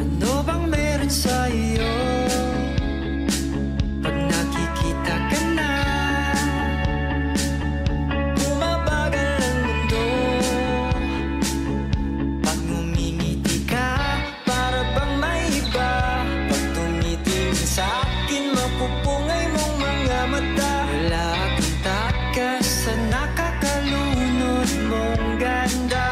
ano bang meron sa iyo? Pag nakikita ka na, bumabagal ang mundo. Pag ngumingiti ka, para bang may iba. Pag tumitingin sa akin, mapupungay mong mga mata. Wala akong takas sa nakakalunod mong ganda.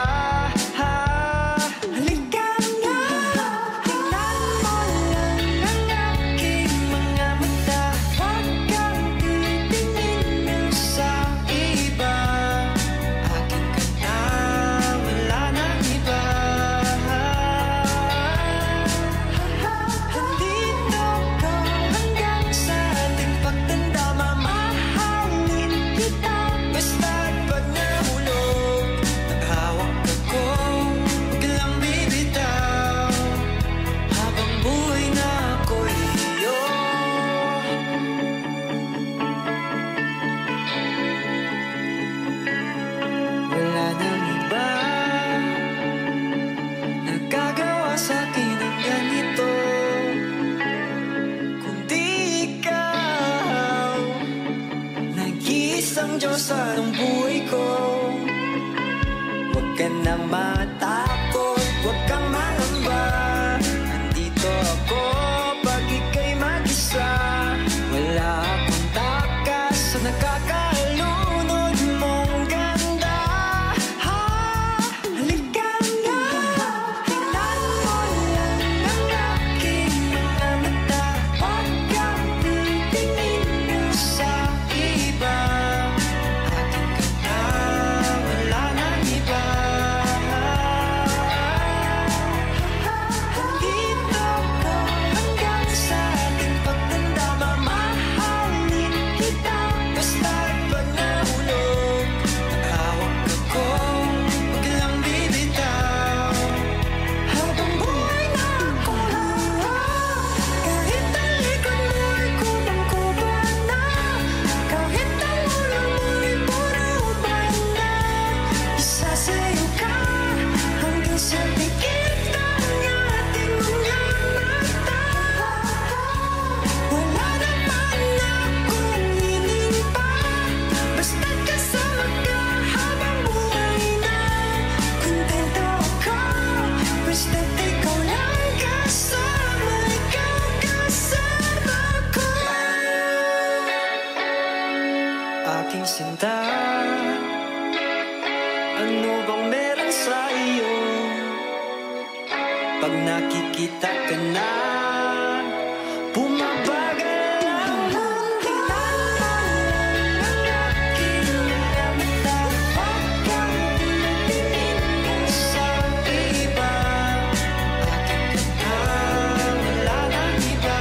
Isang Diyos ang buhay ko. Huwag ka na matakot, huwag kang malamba. Andito ako pag ika'y mag-isa. Wala akong takas sa nakakalunod mong ganda. Halika na, tingnan mo lang ang aking mga mata. Huwag kang titingin mo sa iba. Aking sinta, ano bang meron sa iyo? Pag nakikita ka na, bumabagal ang mundo. Ang aking mga mata, pag kang tingin mo sa iba. Aking kanta, wala nang iba.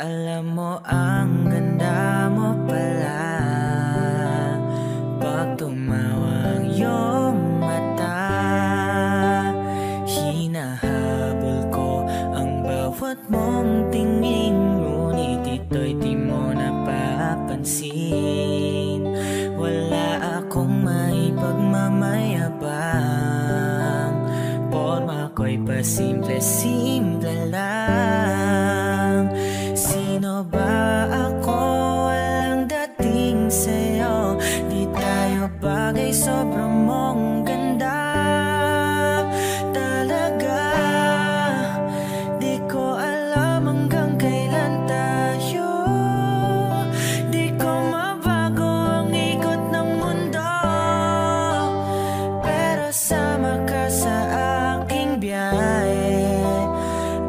Alam mo ang ganda mo pala, pag tumawa ang iyong mata. Hinahabol ko ang bawat mong tingin, ngunit ito'y di mo napapansin. Wala akong may pagmamayabang, porma ko'y pasimple-simple lang. Sino ba ako? Walang dating sa'yo. Di tayo bagay, sobrang mong ganda. Talaga di ko alam hanggang kailan tayo. Di ko mabago ang ikot ng mundo, pero sama ka sa aking biyahe.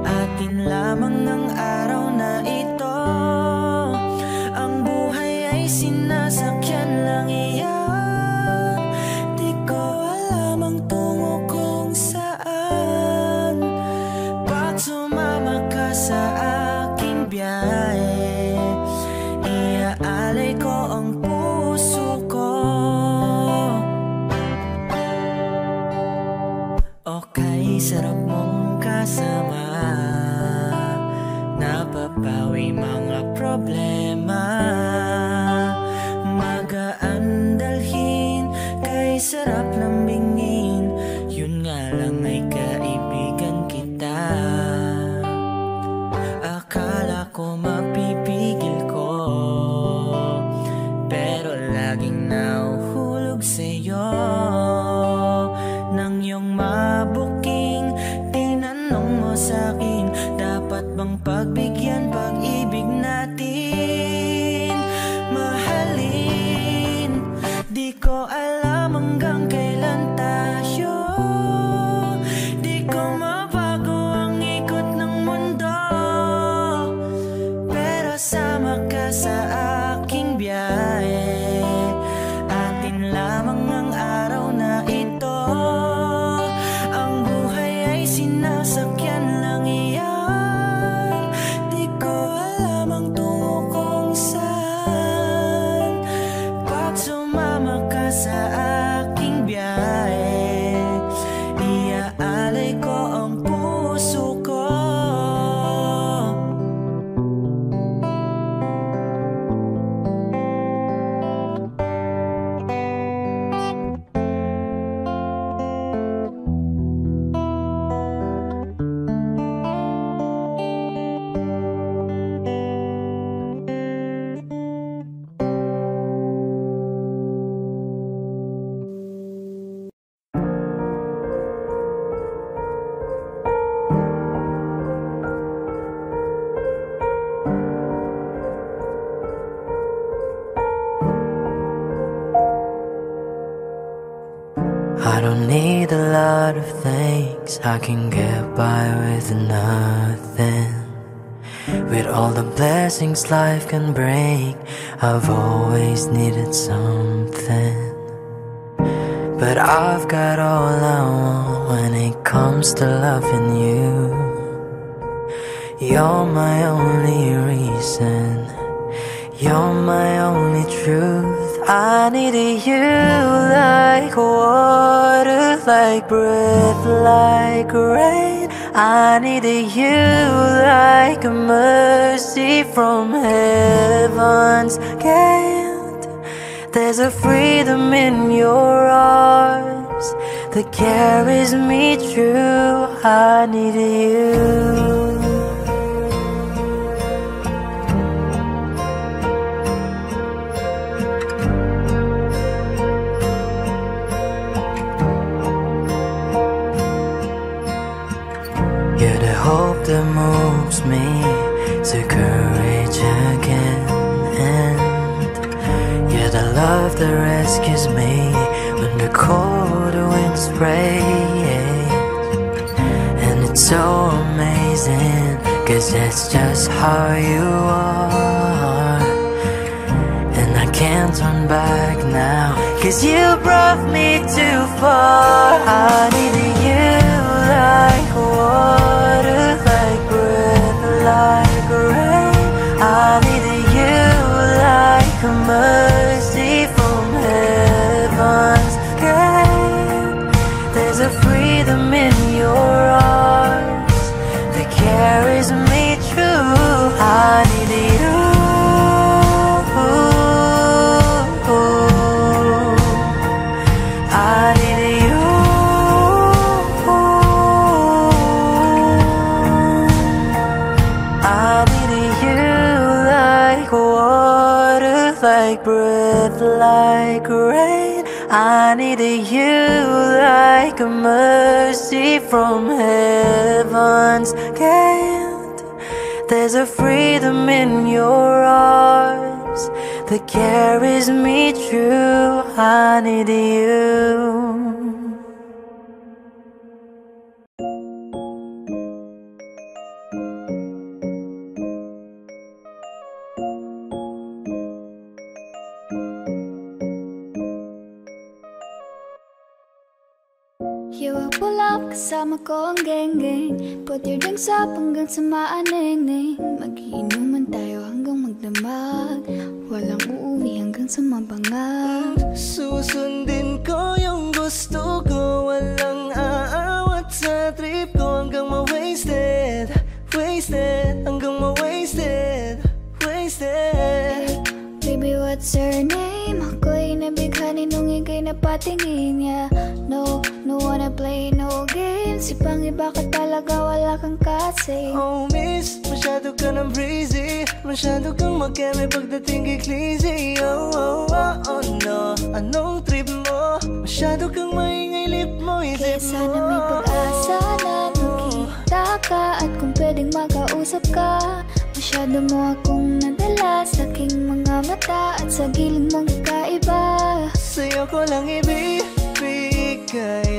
Atin lamang ng araw na ito. Ang buhay ay sinasakyan lang iyan. sarap lambingin. Yun nga lang ay kaibigan kita. Akala ko mapipigil ko, pero laging nauhulog sa'yo nang iyong mabuking. Tinanong mo sa'kin, dapat bang pagbigyan pag-ibig natin? Mahalin, di ko alam hanggang kailan tayo. Di ko mabago ang ikot ng mundo, pero sama ka sa aking biyahe. Atin lamang ang araw na ito. Ang buhay ay sinasakyan lang iyan. Di ko alam ang tungo kong saan. Pag sumama ka sa aking biyahe, iaalay ko ang puso ko. I can get by with nothing. With all the blessings life can bring, I've always needed something. But I've got all I want when it comes to loving you. You're my only reason, you're my only truth. I needed you like water, like breath, like rain. I needed you like mercy from heaven's gate. There's a freedom in your arms that carries me through. I needed you. Hope that moves me to courage again, and you're the love that rescues me when the cold winds rage. And it's so amazing, cause that's just how you are. And I can't turn back now, cause you brought me too far. I needed you like water, like breath, like rain. I needed you like mercy from heaven's gate. There's a freedom in your arms that carries me through. I needed you. I needed you. Like breath, like rain. I needed you like mercy from heaven's gate. There's a freedom in your arms that carries me through. I need you. Kasama ko ang geng-geng, puterdang sap hanggang sa maaneng-neng. Mag-iinuman tayo hanggang magdamag, walang uuwi hanggang sa mabangag. Susundin ko yung gusto ko, walang aawat sa trip ko. Hanggang ma-wasted, wasted, hanggang ma-wasted, wasted. Baby, what's your name? Ako'y nabighanin nung ika'y na patingin, yeah. No, no wanna play no games. Ipangi bakit talaga wala kang kasi. Oh miss, masyado ka ng breezy, masyado kang mag-eme pagdating kay Clizzy. Oh, oh, oh, oh no, anong trip mo? Masyado kang maingay lip mo, isip mo. Kaya sana may pag-asa na nakita ka, at kung pwedeng makausap ka. Masyado mo akong nadala sa aking mga mata, at sa gilid mong kakaiba. Sa'yo ko lang ibibigay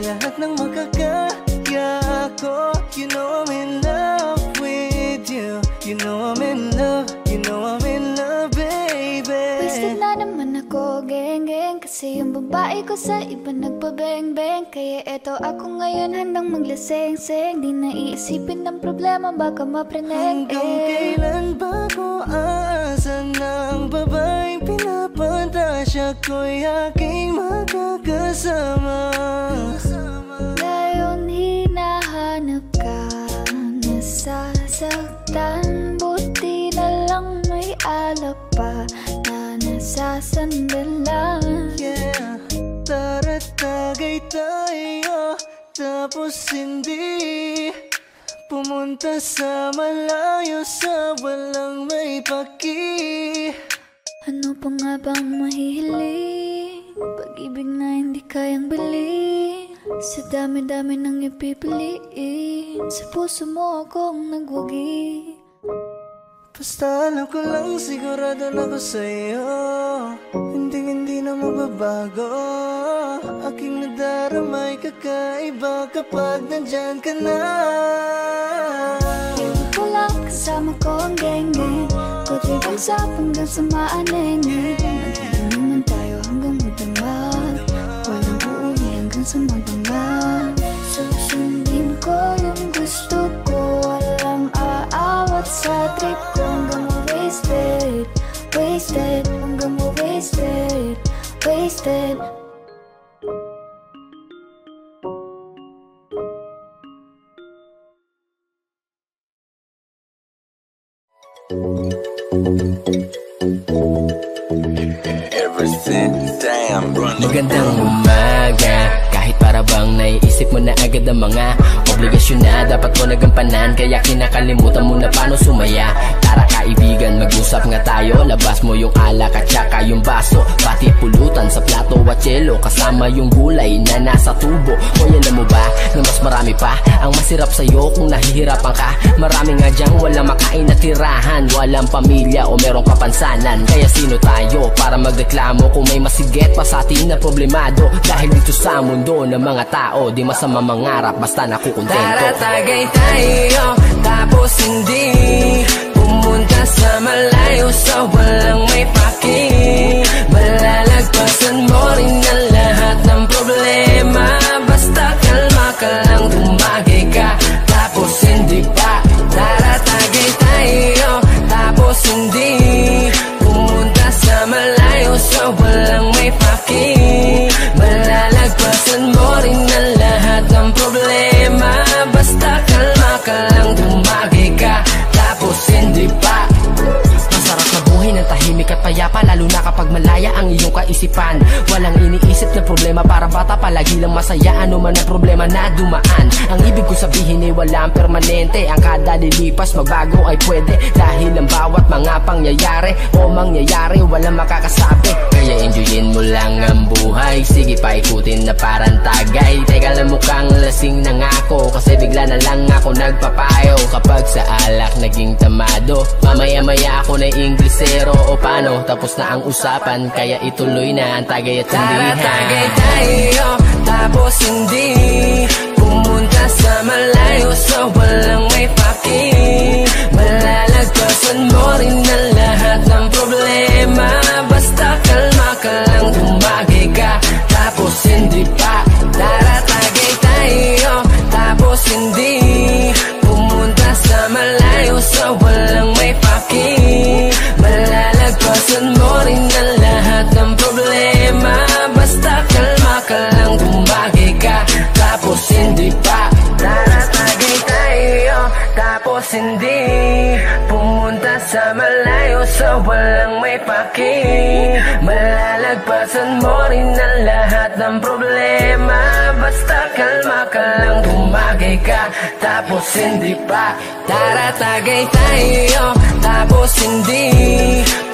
lahat ng makakaya ako. You know I'm in love with you. You know I'm in love. You know I'm in love, baby. Wasted na naman ako, geng-geng, kasi yung babae ko sa iba nagpabeng-beng. Kaya eto ako ngayon handang maglaseng-seng. Di na iisipin ng problema, baka mapreneng. Hanggang kailan ba ko aasa ng babaeng pinapantasya ko'y aking makakasama? Ngayon hinahanap ka, nasasaktan, buti na lang may alak pa na nasasandalan. Yeah, tara't tagay tayo, tapos hindi pumunta sa malayo, sa walang may paki. Ano pa nga bang mahihiling, pag-ibig na hindi kayang balik? Sa dami-dami nang ipipiliin, sa puso mo akong nagwagi. Basta alam ko lang, sigurado na ako sa'yo, hindi na mababago. Aking nadaramay kakaiba kapag nandyan ka na. Hindi ko lang kasama ko ang geng-geng, kutribang sap hanggang sa maaneng. Magiging naman tayo hanggang magdamag, walang uuwi hanggang sa magdamag. Susundin ko yung gusto ko, walang aawat sa trip ko. Hanggang wasted, wasted, hanggang wasted, wasted. Ever since, damn, running. Magandang umaga. Kahit para bang naiisip mo na agad ang mga obligasyon na dapat mo nagampanan, kaya kinakalimutan mo na paano sumaya. Tara kaibigan, mag-usap nga tayo. Labas mo yung alak at saka yung baso, pati pulutan sa plato at yelo, kasama yung gulay na nasa tubo. Hoy, alam mo ba na mas marami pa ang masirap sa'yo kung nahihirapan ka? Marami nga dyang walang makain na tirahan, walang pamilya o merong kapansanan. Kaya sino tayo para magreklamo kung may masigit pa sa atin na problemado? Dahil dito sa mundo ng mga tao, di masama mangarap basta nakukontento. Tara tagay tayo, tapos hindi pumunta sa malayo, sa walang may paki. Malalagpasan mo rin ang lahat ng problema, basta kalma ka lang, tumagay ka, tapos hindi pa. Tara tagay tayo, tapos hindi pumunta sa malayo, sa walang may paki. Malalagpasan mo rin ang lahat ng problema, basta kalma ka lang, tumagay ka, tapos hindi pa. Masarap na buhay ng tahimik at payapa, lalo na kapag malaya ang iyong kaisipan. Walang iniisip na problema, para bata palagi lang masaya. Ano man ang problema na dumaan, ang ibig ko sabihin ay walang permanente. Ang kada lilipas magbago ay pwede, dahil ang bawat mga pangyayari o mangyayari walang makakasabi. Kaya enjoyin mo lang ang buhay, sige paikutin na parang tagay. Teka lang, mukhang lasing na nga ako, kasi bigla na lang ako nagpapayo. Kapag sa alak naging tamado, mamaya-maya ako na Inglesero o pano. Tapos na ang usapan, kaya ituloy na ang tagay at tindihan. Tara tagay tayo, tapos hindi pumunta sa malayo, sa walang may paki. Malalagpasan mo rin ang lahat ng problema, basta kalma ka lang, tumagay ka, tapos hindi pa. Tara tagay tayo, tapos hindi pumunta sa malayo, sa walang may paki. Malalagpasan mo rin ang lahat ng problema, basta kalma ka lang, tumagay ka, tapos hindi pa. Taratagay tayo, tapos hindi pumunta sa malayo, sa Ikaw ba lang may pakinig? Malalagpasan mo rin ang lahat ng problema. Basta kalma ka lang, tumagay ka, tapos hindi pa. Tara tagay tayo, tapos hindi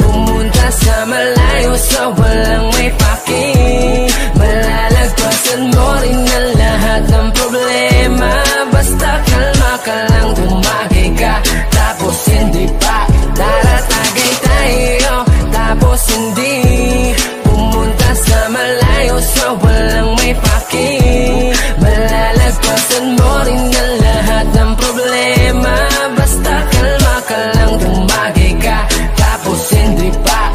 pumunta sa malayo. So walang may pakinig, malalagpasan mo rin ang lahat ng problema. Basta kalma ka lang, tumagay ka, tapos hindi pa. Tara tagay tayo, tapos hindi pumunta sa malayo. So walang may pakinig, malalagpasan mo rin ang lahat ng problema. Basta kalma ka lang, tumagay ka, tapos hindi pa.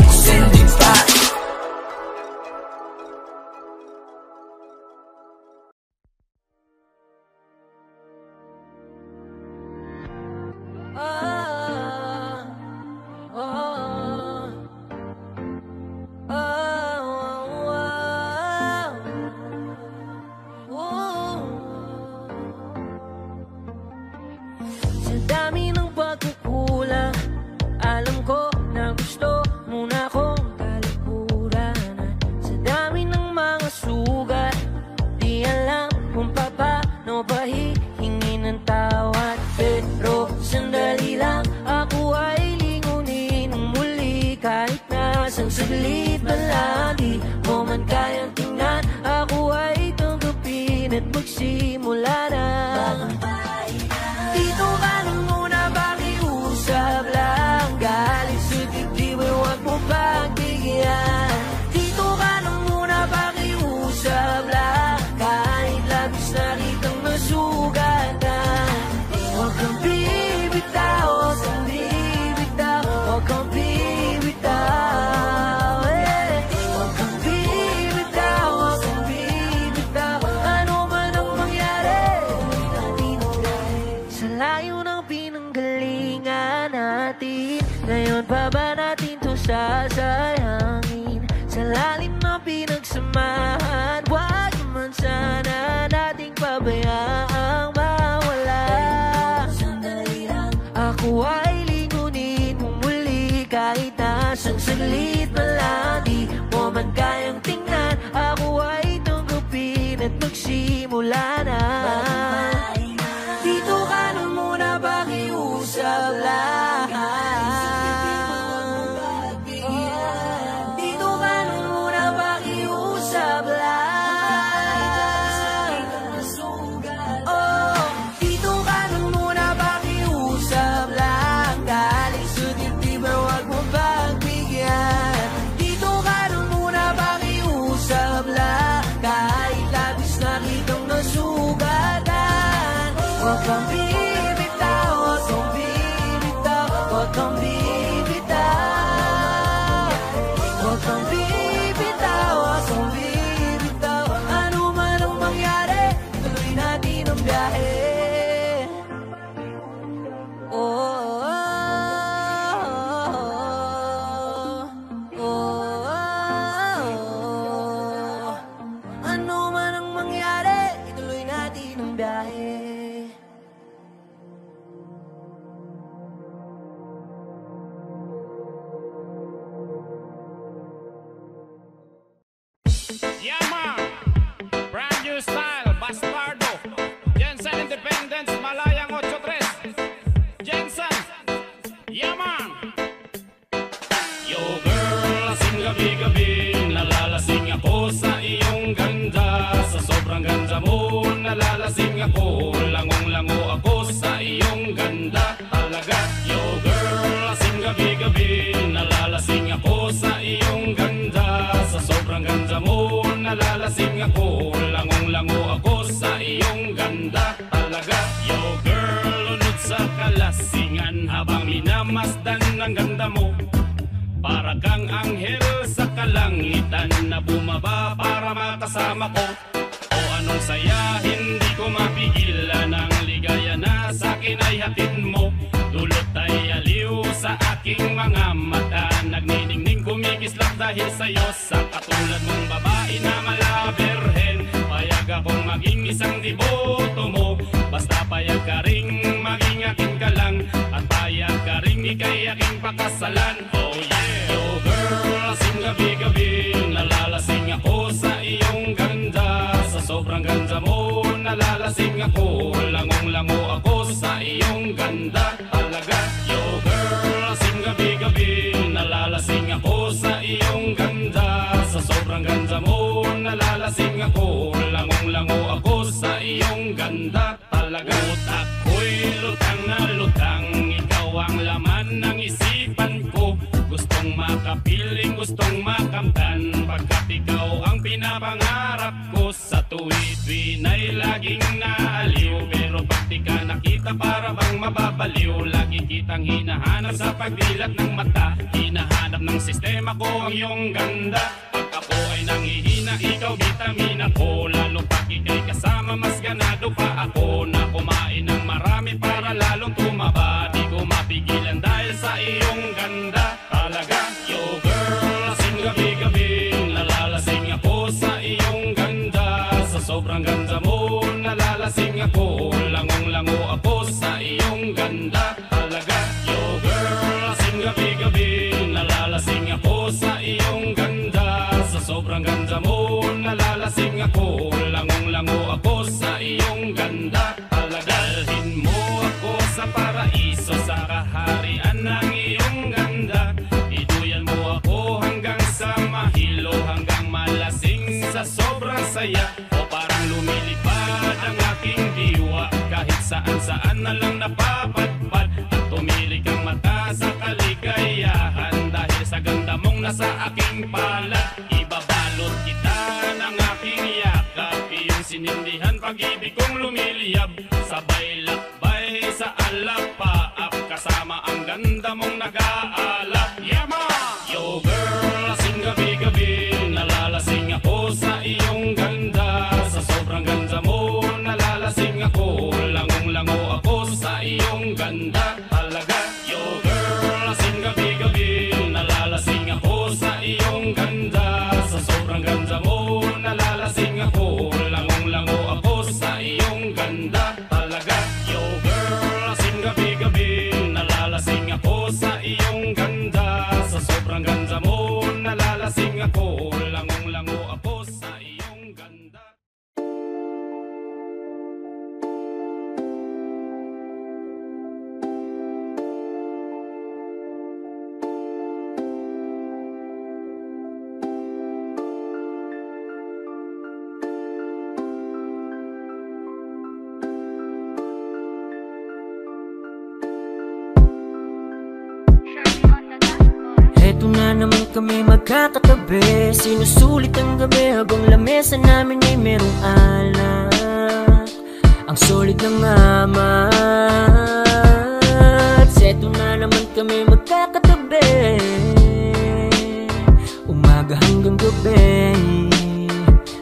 Pakasalan, oh yeah. gustong makamtan, pagkat ikaw ang pinapangarap ko. Sa tuwid wina'y laging naaliw, pero pag di ka nakita para bang mababaliw. Lagi kitang hinahanap sa pagdilat ng mata, hinahanap ng sistema ko ang iyong ganda. Pag ako ay nanghihina, ikaw vitamina ko, lalo pag ika'y kasama mas ganado pa ako. Na kumain ng marami para lalong tumaba, di ko mapigilan dahil sa iyong ganda. Talaga, yo girl, lasing gabi-gabi, nalalasing ako sa iyong ganda. Sa sobrang ganda mo, nalalasing ako, lango ako sa iyong ganda. Talaga, yo girl, lasing gabi-gabi, nalalasing ako sa iyong ganda. Sa sobrang ganda mo, nalalasing ako, lango ako sa iyong ganda. Paladalhin mo ako sa paraiso, sa kaharian ng iyong ganda. Iduyan mo ako hanggang sa mahilo, hanggang malasing sa sobrang saya. O parang lumilipad ang aking diwa, kahit saan-saan na lang napapadpad. At tumilik ang mata sa kaligayahan, dahil sa ganda mong nasa aking palad. Ibabalot kita ng aking yakap, iyong sinindihan pag-ibig kong lumiliyab. Sabay lakbay sa alapaap, kasama ang ganda mong nag-aalap. Yama! Yo girl, lasing gabi-gabi, nalalasing ako sa iyong ganda. Sa sobrang ganda mo, nalalasing ako, lango ako sa iyong ganda. Talaga, yo girl, lasing gabi-gabi, nalalasing ako sa iyong ganda. Sa sobrang ganda mo, nalalasing ako, lango ako sa iyong ganda. Talaga, yo girl, lasing gabi-gabi, nalalasing ako sa iyong ganda. Sa sobrang ganda mo, nalalasing ako, lango ako sa iyong ganda. Eto na naman kami magkakatabi, sinusulit ang gabi habang lamesa namin ay merong alak, ang solid ng amat. Eto na naman kami magkakatabi, umaga hanggang gabi,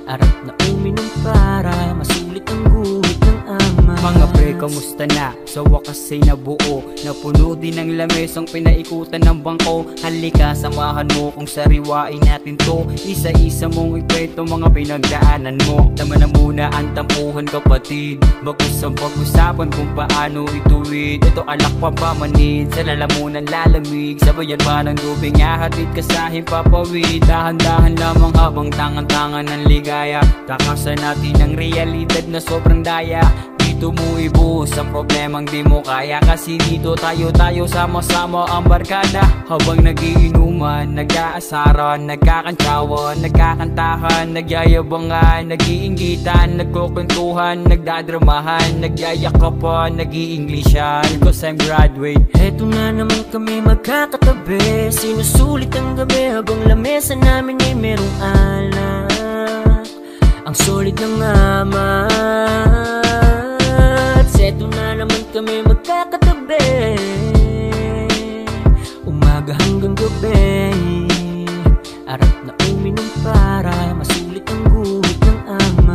arap na uminom para masulit ang guhit ng ama. Mga pre, kamusta na? Sa wakas ay nabuo, napuno din ang lames ang pinaikutan ng bangko. Halika, samahan mo kung sariwain natin to, isa-isa mong ikwento mga pinagdaanan mo. Tama na muna ang tampuhan kapatid, bagus ang pag-usapan kung paano ituwid. Ito alak pa ba manid, sa lalamunan lalamig, sabayan pa ng lubing ahatid ka sa himpapawid. Dahan-dahan lamang habang tangan-tangan ang ligaya, takasan natin ang realidad na sobrang daya. Dito mo ibuhos ang problemang di mo kaya, kasi dito tayo sama-sama ang barkada. Habang nagiinuman, nag-aasaran, nagkakantsawan, nagkakantahan, nagyayabangan, nag-iinggitan, nagkukwentuhan, nagdadramahan, nagyayakapan, nag-iinglisyan. Because I'm graduate. Eto na naman kami magkakatabi, sinusulit ang gabi habang lamesa namin ay merong alak, ang solid ng amat. Eto na naman kami magkakatabi, umaga hanggang gabi, arap na uminom para masulit ang guhit ng ama.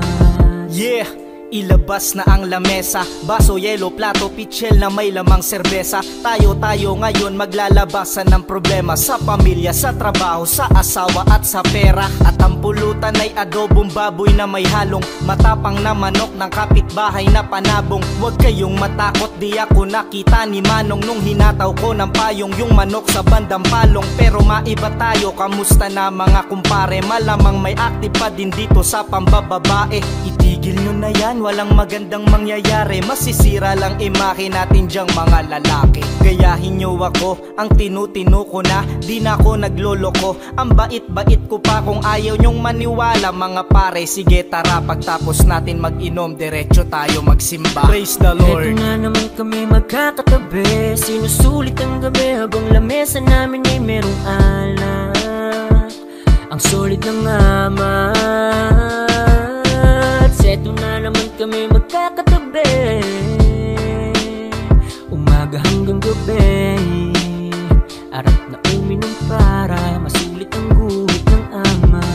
Yeah! Ilabas na ang lamesa, baso, yelo, plato, pichel na may lamang serbesa. Tayo ngayon maglalabasan ng problema, sa pamilya, sa trabaho, sa asawa at sa pera. At ang pulutan ay adobong baboy na may halong matapang na manok ng kapitbahay na panabong. Huwag kayong matakot, di ako nakita ni Manong nung hinataw ko ng payong yung manok sa bandang palong. Pero maiba tayo, kamusta na mga kumpare, malamang may active pa din dito sa pambababae. Itigil nyo na yan, walang magandang mangyayari, masisira lang imahe natin dyang mga lalaki. Gayahin nyo ako, ang tinutino ko na, di na ako nagloloko, ang bait-bait ko pa. Kung ayaw nyong maniwala mga pare, sige tara, pagtapos natin mag-inom, diretso tayo magsimba. Praise the Lord. Eto na naman kami magkakatabi, sinusulit ang gabi habang lamesa namin ay merong alak, Ang sulit ng amat. Seto na naman kami magkakatabi, umaga hanggang gabi. Arap na uminom para masulit ang guhit ng amat.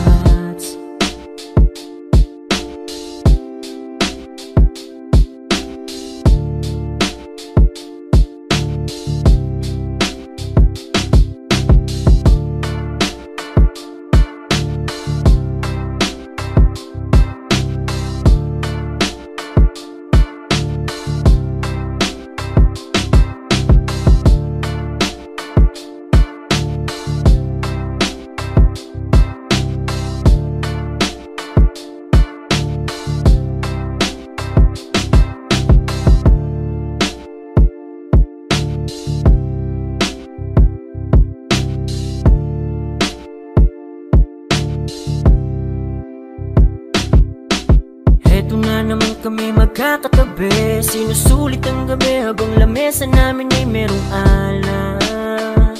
Heto na naman kami magkakatabi, sinusulit ang gabi habang lamesa namin ay merong alak.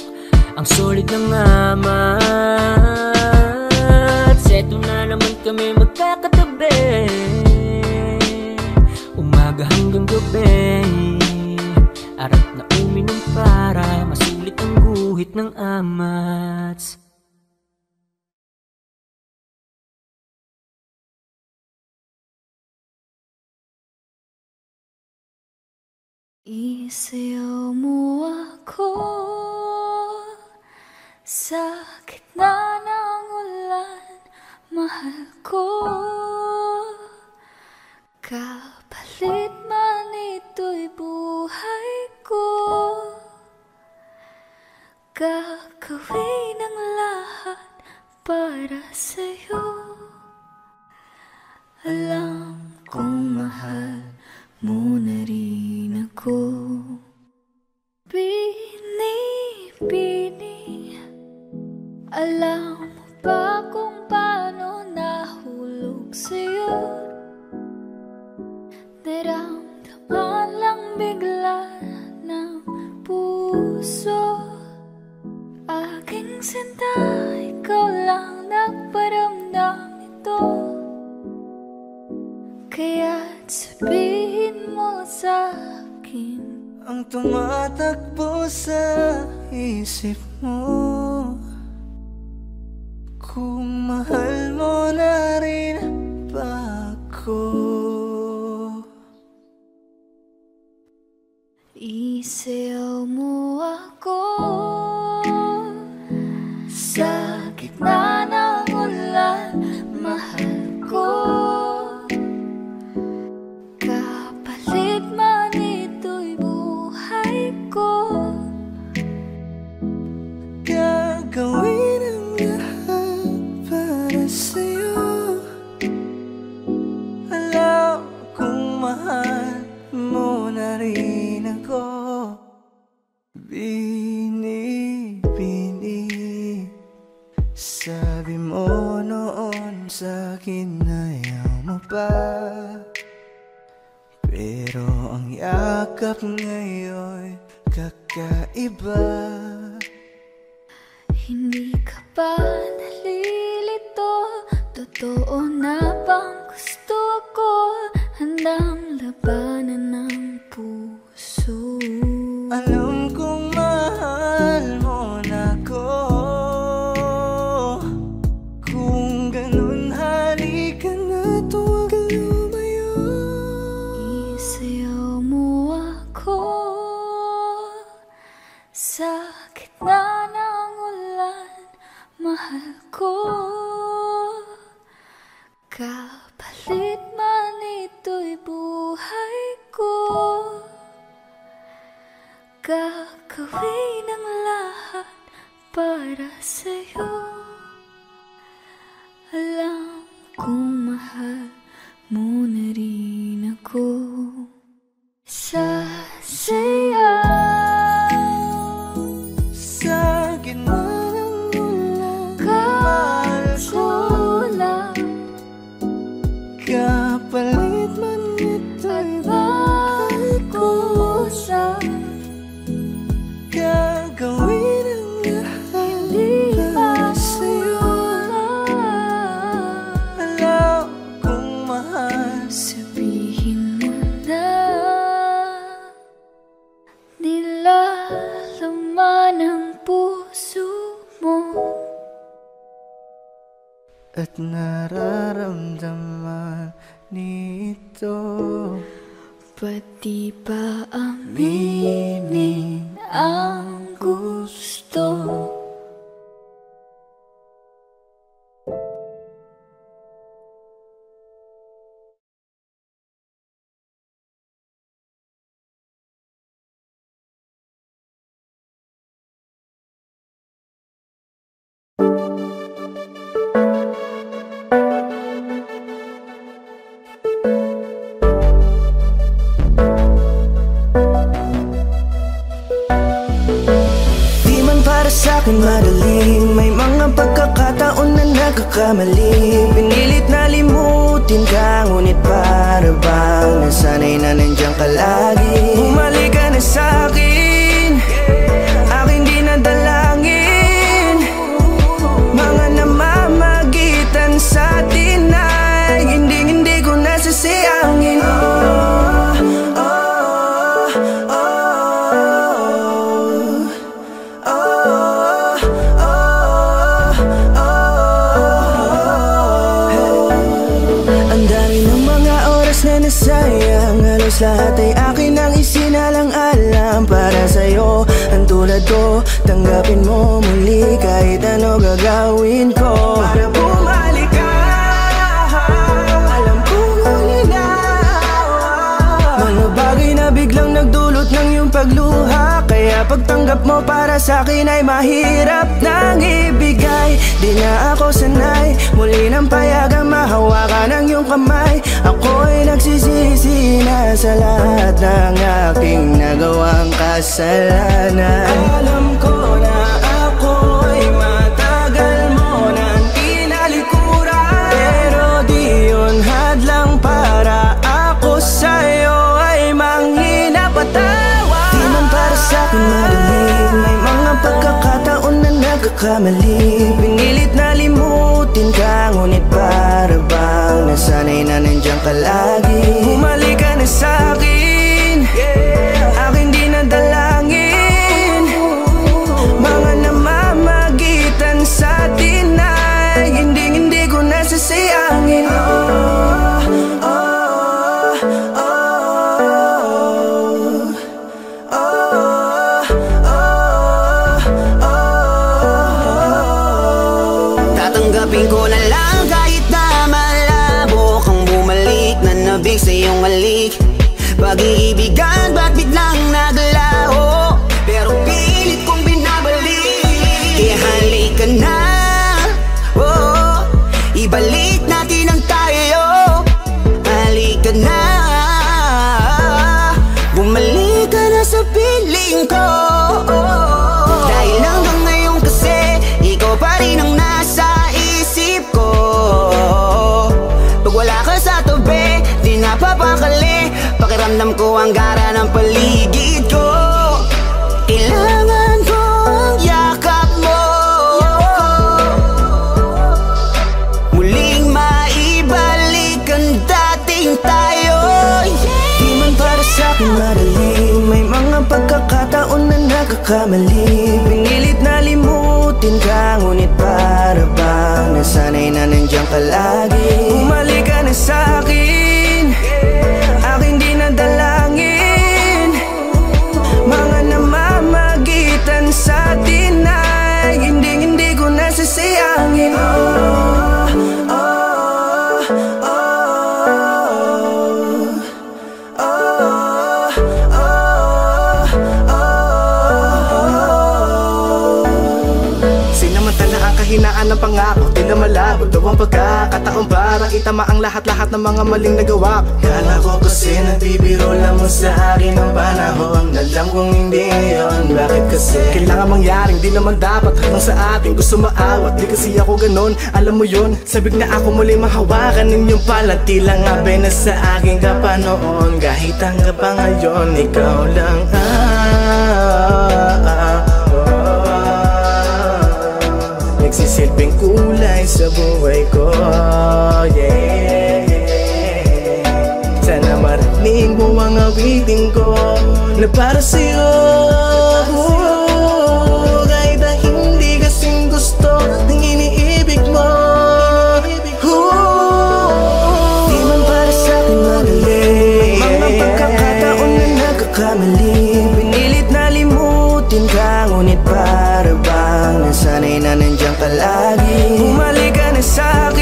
Ang solid ng amat. Heto na naman kami magkakatabi, umaga hanggang gabi. Arap na uminom para masulit ang guhit ng amat. Isiyaw mo ako sa gitna ng ulan, mahal ko. Kapalit man ito'y buhay ko, gagawin ang lahat para sa'yo. Alam kong mahal mo na rin ako. Bini-bini, alam mo ba kung paano nahulog sa'yo? Naramdaman lang bigla ng puso. Aking sinta, ikaw lang nagparamdam ito. Kaya't sabi sa'kin ang tumatakbo sa isip mo, kung mahal mo na rin ba ako. Isiyaw mo ako sa gitna ng ulan, mahal ko. Gawin ang lahat para sa'yo. Alam kong mahal mo na rin ako. Bini-bini, sabi mo noon sa'kin na ayaw mo pa, pero ang yakap ngayon kakaiba. Hindi ka ba nalilito? Totoo na bang gusto ko? Handang labanan ng puso. Alam kong mahal mo na ako. Kung ganun, halika na, tuwag lumayo. Isayaw mo ako sa gitna, mahal ko. Kapalit man ito'y buhay ko, gagawin ang lahat para sa'yo. Alam kong mahal mo na rin ako. Sasayaw sa gitna, kapalit man ito'y buhay ko. Gagawin ang lahat para sa'yo. At nararamdaman nito, pati ba aminin ang gusto? Sa'kin madali, may mga pagkakataon na nagkakamali. Pinilit na limutin ka, ngunit para bang nasanay na nandiyan ka lagi. Bumalik ka na sa'kin, akin dinadalangin. Mga namamagitan sa'tin ay hindi ko nasasayangin. Sayang, halos lahat ay akin ang isinalang-alam para sa'yo. Ang tulad ko, tanggapin mo muli kahit ano gagawin ko para bumalik ka. Alam kong ulinawa mga bagay na biglang nagdulot ng iyong pagluha. Kaya pagtanggap mo para sa'kin ay mahirap nang ibigay. Di na ako sanay, muli ng payagang mahawakan ang iyong kamay. Ako'y nagsisisi na sa lahat ng aking nagawang kasalanan. Alam ko na ako'y matagal mo nang tinalikuran, pero di yun hadlang para ako sa'yo ay manghinapatay. Sa'kin madali, may mga pagkakataon na nagkakamali. Pinilit na limutin ka, ngunit para bang nasanay na nandiyan ka lagi. Bumalik ka na sa'kin, akin dinadalangin. Mga namamagitan sa'tin ay hindi ko nasasayangin. Sa iyong malik pag-iibigan, ba't biglang naglaho? Pero pilit kong binabalik. Kaya halika na, oh, ibalik natin ang tayo. Halika na, bumalik ka na sa piling ko, oh. Dahil hanggang ngayon kasi ikaw pa rin ang nasa isip ko. Pag wala ka sa tabi, napapakali, pakiramdam ko ang gara ng paligid ko. Kailangan ko ang yakap mo, muling maibalik ang dating tayo. Di man para sa'kin madali, may mga pagkakataon na nagkakamali. Pinilit na limutin ka, ngunit para bang nasanay na nandiyan ka lagi. Bumalik ka na sa'kin, aking dinadalangin. Mga namamagitan sa'tin ay hindi ko nasasayangin. Hinaan ng pangako, di na malabo daw ang pagkakataon para itama ang lahat-lahat ng mga maling nagawa. Kala ko kasi nagbibiro lamang sa akin ang panahon. Alam kong hindi yun, bakit kasi kailangan mangyaring di naman dapat hanggang sa ating gusto maawat. Di kasi ako ganon, alam mo yun. Sabik na ako muli mahawakan ninyong pala. Tila nga ba na sa akin ka pa noon, kahit hanggang pa ngayon ikaw lang nagsisilbing kulay sa buhay ko, yeah. Sana marating mo ang awitin ko na para sa'yo. Kahit na hindi kasing gusto ng iniibig mo. Di man para sa'kin magaling, mga pagkakataon na nagkakamali. Pinilit na limutin ka, ngunit para bang nasanay na nandiyan ka lagi. Bumalik ka na sa'kin,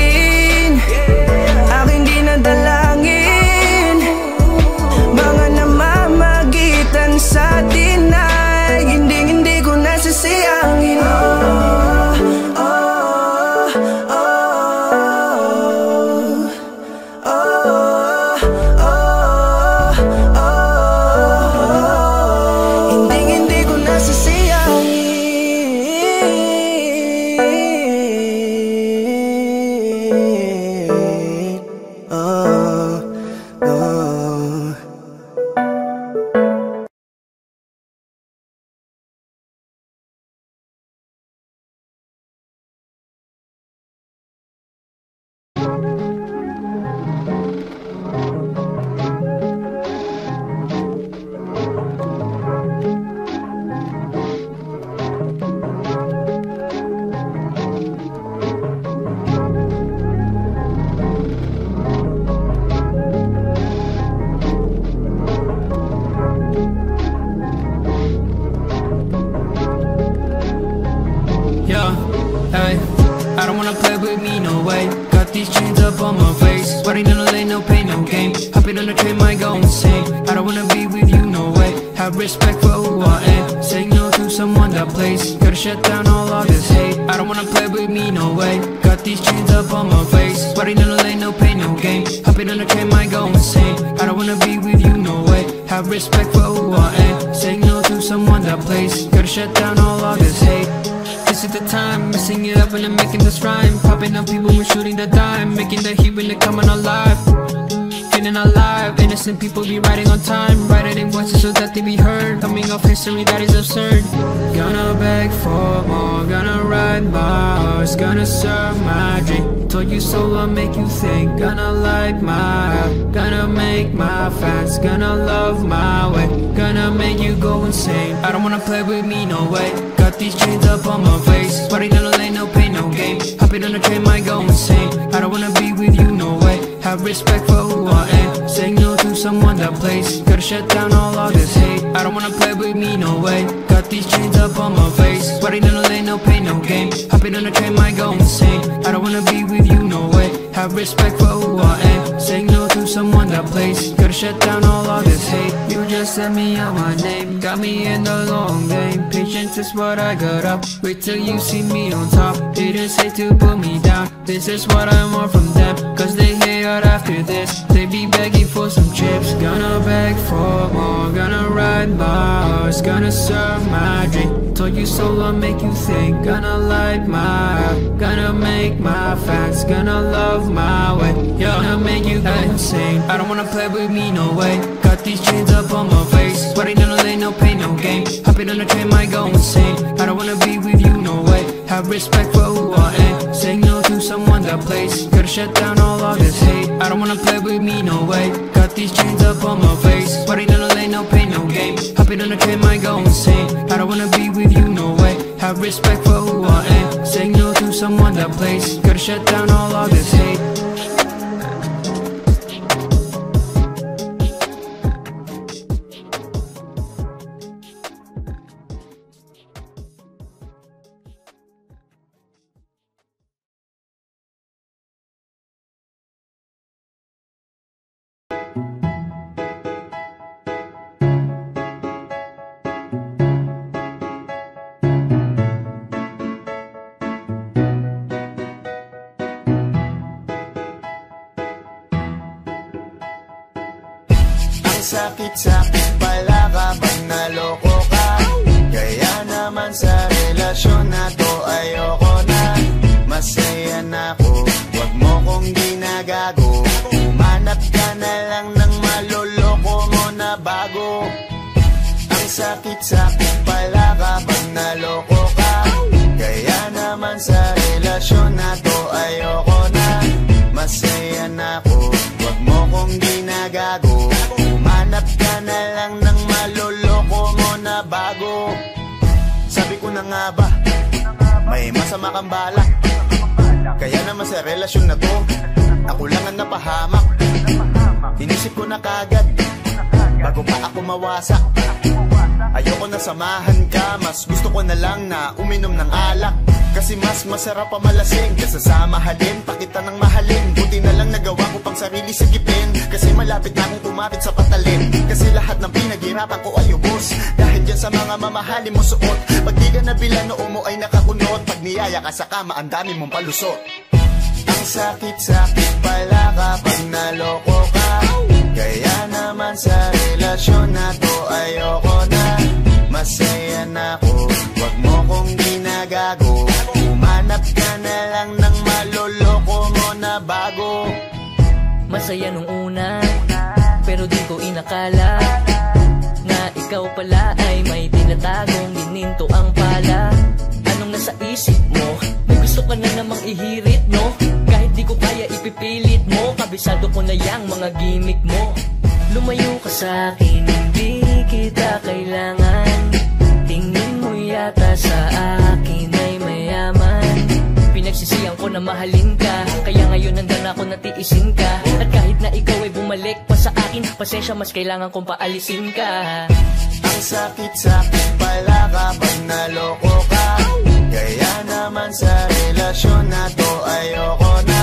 people be writing on time, writing in voices so that they be heard. Coming off history that is absurd. Gonna beg for more, gonna ride my horse, gonna serve my drink. Told you so, I'll make you think. Gonna light my up, gonna make my fans, gonna love my way, gonna make you go insane. I don't wanna play with me, no way. Got these chains up on my face, sweating down the lane, no pain, no game. Hopping on the train, might go insane. I don't wanna be with you, no way. Have respect for who I am. Say no to someone that plays. Gotta shut down all this hate. I don't wanna play with me, no way. Got these chains up on my face, sweating down the lane, no pain, no game. Hopping on the train, might go insane. I don't wanna be with you, no way. Have respect for who I am. Say no to someone that plays. Gotta shut down all this hate. You just sent me out my name, got me in the long game. Patience is what I got up. Wait till you see me on top. Haters hate to put me down. This is what I want from them, cause they hate out after this. They be begging for some chips. Gonna beg for more, gonna ride my horse, gonna serve my drink. Told you so, I'll make you think. Gonna light my up, gonna make my facts, gonna love my way, gonna make you go insane. I don't wanna play with me, no way. Got these chains up on my face, sweating down the lane, no pain, no game. Hopping on the train, might go insane. I don't wanna be with you, no way. Have respect for who I am. Say no to someone that plays. Gotta shut down all this hate. I don't wanna play with me, no way. Got these chains up on my face, sweating down the lane, no pain, no game. Hopping on the train, might go insane. I don't wanna be with you, no way. Have respect for who I am. Say no to someone that plays. Gotta shut down all this hate. Sakit-sakit pala kapag naloko ka. Kaya naman sa relasyon na to ayoko na. Masaya na ako, wag mo kong ginagago. Umanap ka na lang ng maloloko mo na bago. Ang sakit-sakit pala kapag naloko ka. Kaya naman sa relasyon na to ayoko na. Masaya na ako, wag mo kong ginagago. gago. Manap ka na lang ng maloloko mo na bago. Sabi ko na nga ba, may masama kang balak. Kaya naman sa relasyon na to, ako lang ang napahamak. Inisip ko na kagad, bago pa ako mawasak. Ayoko na samahan ka, mas gusto ko na lang na uminom ng alak. Kasi mas masarap pa malasing, kasi samahalin, pakita ng mahalin. Buti na lang nagawa ko pang sarili sigipin, kasi malapit na akong tumapit sa patalim. Kasi lahat ng pinaghirapan ko ay ubos, dahil dyan sa mga mamahalin mo suot. Pag di ka nabila noo mo ay nakakunot, pag niyaya ka sa kama ang dami mong palusot. Ang sakit-sakit pala kapag naloko ka, kaya naman sa relasyon na to ayoko na. Masaya na ako, wag mo kong ginagago. Umanap ka na lang ng maloloko mo na bago. Masaya nung una, pero di ko inakala na ikaw pala ay may tinatagong gininto ang pala. Anong nasa isip mo? May gusto ka na namang ihirit, no? Kahit di ko kaya ipipilit mo, kabisado ko na yang mga gimmick mo. Lumayo ka sa'kin, hindi kita kailangan. Tingin mo yata sa akin ay mayaman. Pinagsisiyang ko na mahalin ka, kaya ngayon nandan ako natiisin ka. At kahit na ikaw ay bumalik pa sa akin, pasensya, mas kailangan kong paalisin ka. Ang sakit-sakit pala kapag naloko ka, kaya naman sa relasyon na to ayoko na.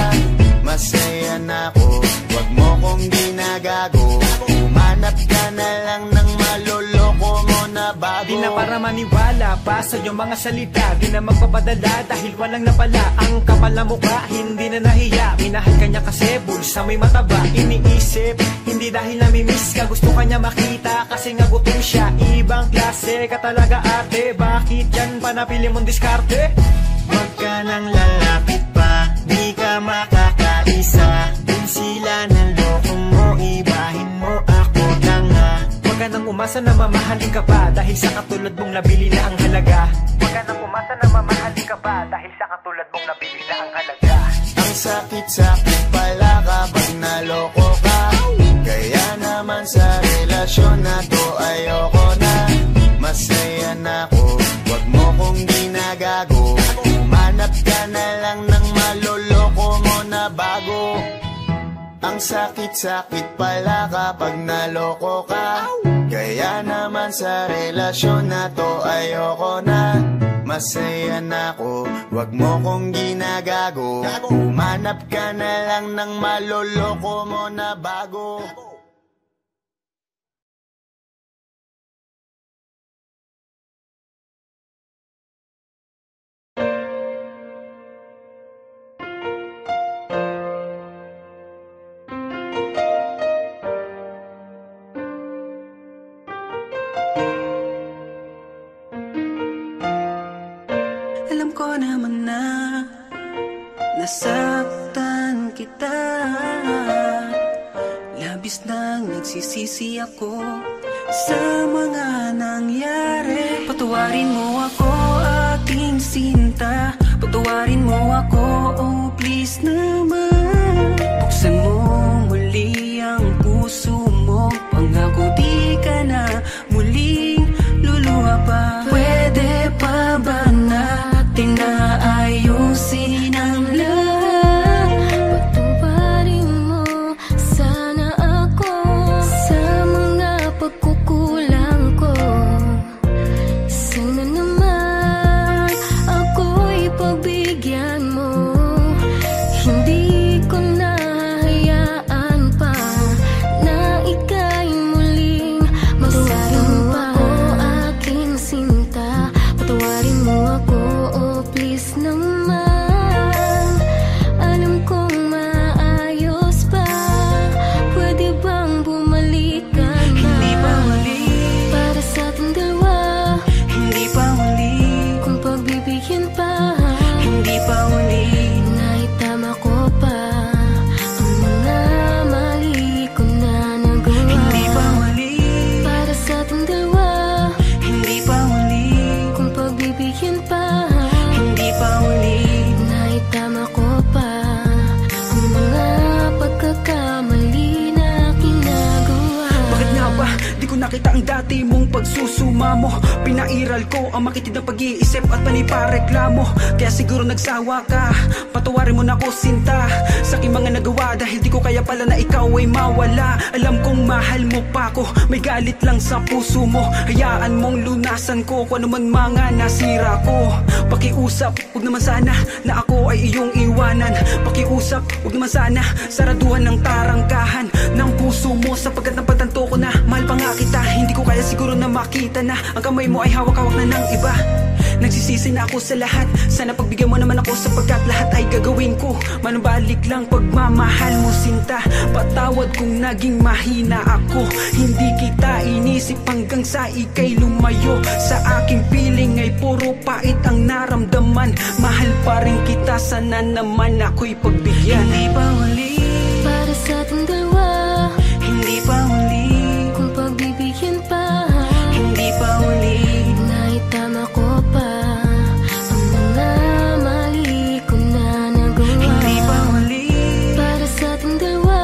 Masaya na ako, wag mo kong ginagago. Umanap ka na lang ng maloloko mo na bago. Di na para maniwala pa sa iyong mga salita, di na magpapadala dahil walang napala. Ang kapal na mukha, hindi na nahiya. Minahal ka niya kasi bulsa may mataba. Iniisip, hindi dahil namimiss ka, gusto ka niya makita kasi nga gutom siya. Ibang klase ka talaga ate, bakit yan pa napili mong diskarte? Huwag ka nang lalapit pa, di ka makakaisa. Dun sila ng loko mo, ibahin mo ako tanga. Huwag ka nang umasa na mamahalin ka pa, dahil sa katulad mong nabili na ang halaga. Huwag ka nang umasa na mamahalin ka pa, dahil sa katulad mong nabili na ang halaga. Ang sakit-sakit pala kapag naloko ka, kaya naman sa relasyon na to ayoko na. Masaya na ako, huwag mo kong ginagago. Umanap ka na lang ng maloloko mo na bago. Ang sakit-sakit pala kapag naloko ka, kaya naman sa relasyon na to ayoko na. Masaya na ako, huwag mo kong ginagago. Umanap ka na lang ng maloloko mo na bago. Nasaktan kita, labis nang nagsisisi ako sa mga nangyari. Patawarin mo ako aking sinta, patawarin mo ako, oh please naman. Buksan mo muli ang puso mo, pangako di ka na muling luluha pa. Pwede pa ba natin na ayusin ang lahat? Naman ako'y pagbigyan mo, hindi nakita ang dati mong pagsusumamo. Pinairal ko ang makitid ng pag-iisip at panipareklamo. Kaya siguro nagsawa ka, patawarin mo na ako sinta. Sa aking mga nagawa dahil di ko kaya pala na ikaw ay mawala. Alam kong mahal mo pa ko, may galit lang sa puso mo. Hayaan mong lunasan ko kung ano man mga nasira ko. Pakiusap, huwag naman sana na ako ay iyong iwanan. Pakiusap, huwag naman sana saraduhan ng tarangkahan ng puso mo, sapagkat napatanto ko na mahal pa nga kita. Hindi ko kaya siguro na makita na ang kamay mo ay hawak-hawak na ng iba. Nagsisisi na ako sa lahat, sana pagbigyan mo naman ako, sapagkat lahat ay gagawin ko. Manumbalik lang pagmamahal mo sinta, patawad kung naging mahina ako. Hindi kita inisip hanggang sa ikay lumayo. Sa aking piling ay puro pait ang naramdaman. Mahal pa rin kita, sana naman ako'y pagbigyan. Hindi pa huli para sa ating dalawa, hindi pa huli kung pagbibigyan pa. Hindi pa huli na itama ko pa ang mga mali ko na nagawa. Hindi pa huli para sa ating dalawa,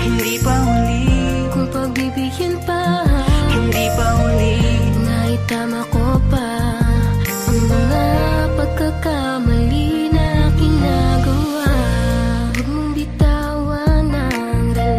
hindi pa huli kung pagbibigyan pa. Hindi pa huli na itama ko pa ang mga pagkakamali na kinagawa. Huwag mong bitawan ang dalawa.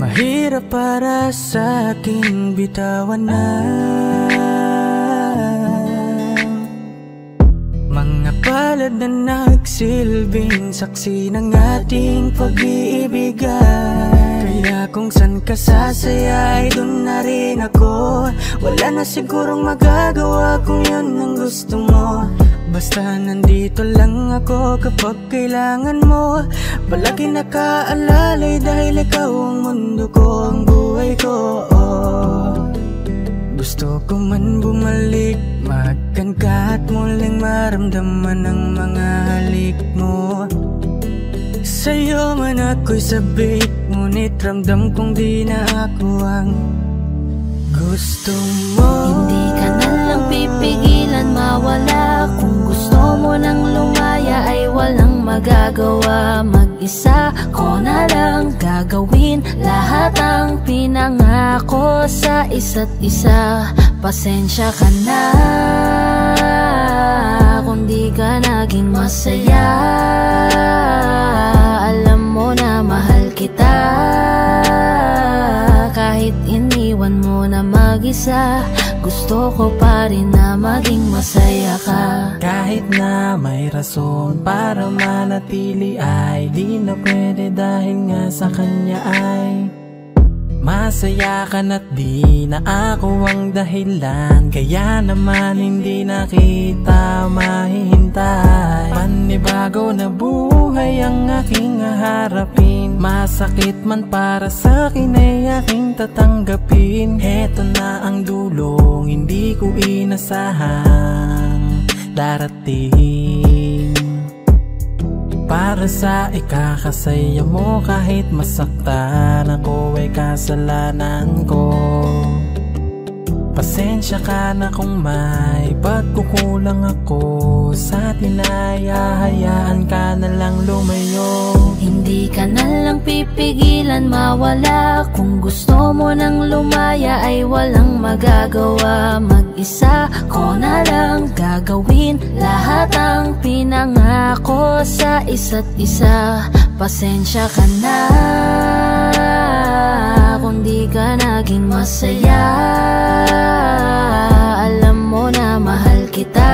Mahirap para sa ating bitawan palad na nagsilbing saksi ng ating pag-iibigan. Kaya kung san ka sasaya ay dun na rin ako. Wala na sigurong magagawa kung yun ang gusto mo. Basta nandito lang ako kapag kailangan mo. Palagi nakaalalay dahil ikaw ang mundo ko, ang buhay ko. Gusto ko man bumalik, magkanta at muling maramdaman ang mga halik mo. Sa'yo man ako'y sabik, ngunit ramdam kong di na ako ang gusto mo. Hindi ka na lang pipigilan mawala. Kung gusto mo nang lumaya ay walang magagawa. Mag-isa ko na lang gagawin lahat ang pinangako sa isa't isa. Pasensya ka na kung di ka naging masaya. Alam mo na mahal kita kahit iniwan mo na mag-isa. Gusto ko pa rin na maging masaya ka. Kahit na may rason para manatili ay di na pwede dahil nga sa kanya ay masaya ka na't di na ako ang dahilan. Kaya naman hindi na kita mahihintay. Panibago na buhay ang aking haharapin. Masakit man para sa'kin ay aking tatanggapin. Heto na ang dulong hindi ko inasahang darating. Para sa ikakasaya mo kahit masaktan ako ay kasalanan ko. Pasensya ka na kung may pagkukulang ako. Sa atin ay hahayaan ka na lang lumayo. Hindi ka na lang pipigilan mawala. Kung gusto mo nang lumaya ay walang magagawa. Mag-isa ko na lang gagawin lahat ang pinangako sa isa't isa. Pasensya ka na kung di ka naging masaya. Alam mo na mahal kita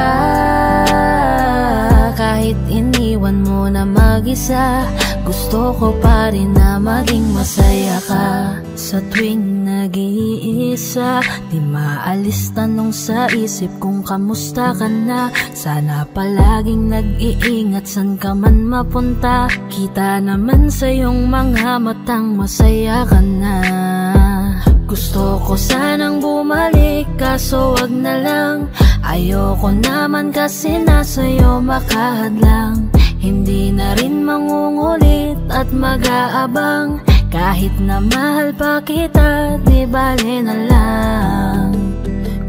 kahit iniwan mo na mag-isa. Gusto ko pa rin na maging masaya ka. Sa tuwing nag-iisa, di maalis tanong sa isip kung kamusta ka na. Sana palaging nag-iingat san ka man mapunta. Kita naman sa iyong mga matang masaya ka na. Gusto ko sanang bumalik kaso wag na lang. Ayoko naman kasi na sa'yo makahadlang. Hindi na rin mangungulit at mag-aabang. Kahit na mahal pa kita, di bale na lang.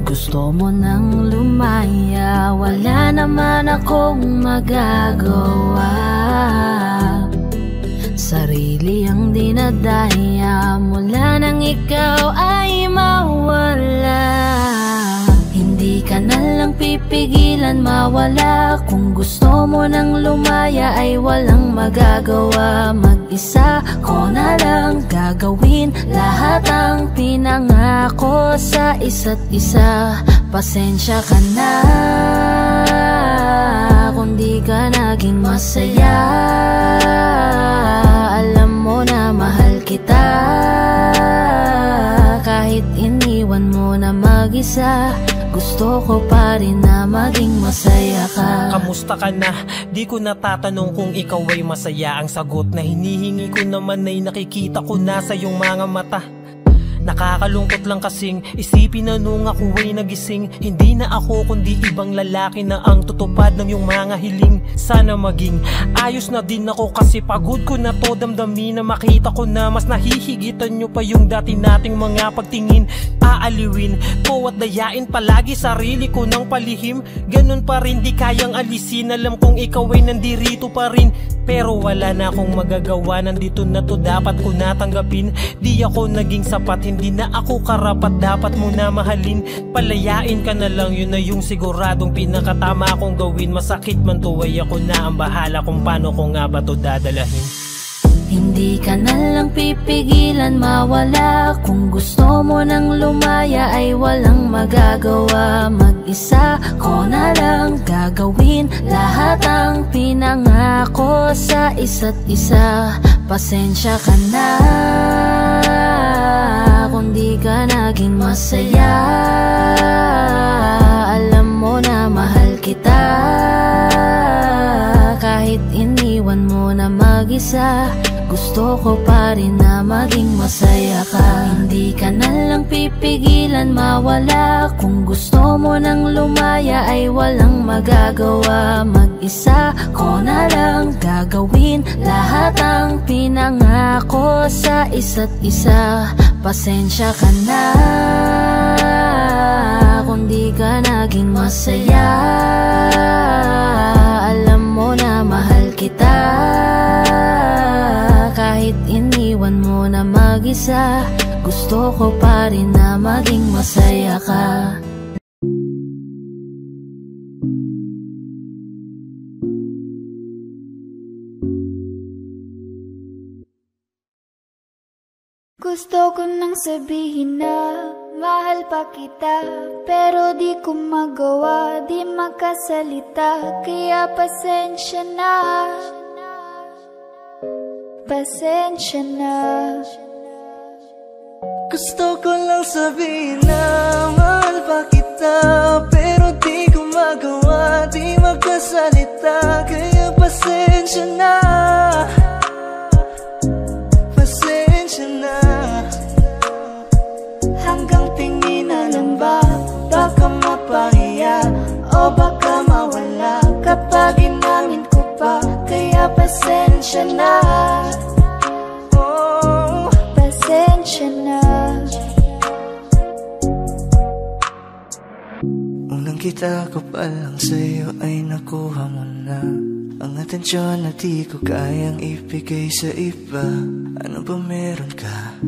Gusto mo nang lumaya, wala naman akong magagawa. Sarili ang dinadaya, mula nang ikaw ay mawala. Hindi ka na lang pipigilan mawala. Kung gusto mo nang lumaya ay walang magagawa. Mag-isa ko na lang gagawin lahat ang pinangako sa isa't isa. Pasensya ka na kung di ka naging masaya. Alam mo na mahal kita kahit iniwan mo na mag-isa. Gusto ko pa rin na maging masaya ka. Kamusta ka na? Di ko natatanong kung ikaw ay masaya. Ang sagot na hinihingi ko naman ay nakikita ko na sa iyong mga mata. Nakakalungkot lang kasing isipin na nung ako ay nagising, hindi na ako kundi ibang lalaki na ang tutupad ng iyong mga hiling. Sana maging ayos na din ako, kasi pagod ko na to damdamin, na makita ko na mas nahihigitan nyo pa yung dati nating mga pagtingin. Aaliwin ko at dayain palagi sarili ko ng palihim, ganun pa rin di kayang alisin. Alam kong ikaw ay nandirito pa rin, pero wala na akong magagawa. Nandito na to, dapat ko natanggapin. Di ako naging sapat, hindi na ako karapat. Dapat mo na mahalin, palayain ka na lang. Yun na yung siguradong pinakatama kong gawin. Masakit man to ay ako na ang bahala kung paano ko nga ba to dadalahin. Hindi ka na lang pipigilan mawala. Kung gusto mo nang lumaya ay walang magagawa. Mag-isa ko na lang gagawin lahat ang pinangako sa isa't isa. Pasensya ka na kung di ka naging masaya. Alam mo na mahal kita, kahit iniwan mo na mag-isa. Gusto ko pa rin na maging masaya ka. Hindi ka na lang pipigilan mawala. Kung gusto mo nang lumaya ay walang magagawa. Mag-isa ko na lang gagawin lahat ang pinangako sa isa't isa. Pasensya ka na kung di ka naging masaya. Alam mo na mahal kita, kahit iniwan mo na mag-isa. Gusto ko pa rin na maging masaya ka. Gusto ko nang sabihin na mahal pa kita, pero di ko magawa, di makasalita. Kaya pasensya na, pasensya na. Gusto ko lang sabihin na mahal pa kita, pero di ko magawa, di magkasalita. Kaya pasensya na, pasensya na. Hanggang tinginan lang ba, baka mapahiya o baka mawala kapag inamin ko pa. Kaya pasensya na, oh, pasensya na. Unang kita ko palang sa'yo ay nakuha mo na ang atensyon na di ko kayang ibigay sa iba. Ano ba meron ka?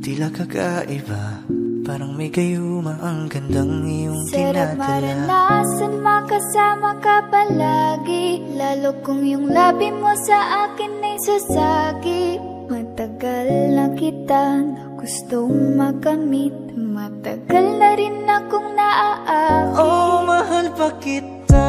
Tila kakaiba, parang may gayuma ang gandang iyong tinatala. Sarap maranasan makasama ka palagi, lalo kung yung labi mo sa akin ay sasagi. Matagal na kita na gustong makamit, matagal na rin akong naaakit. Oh, mahal pa kita,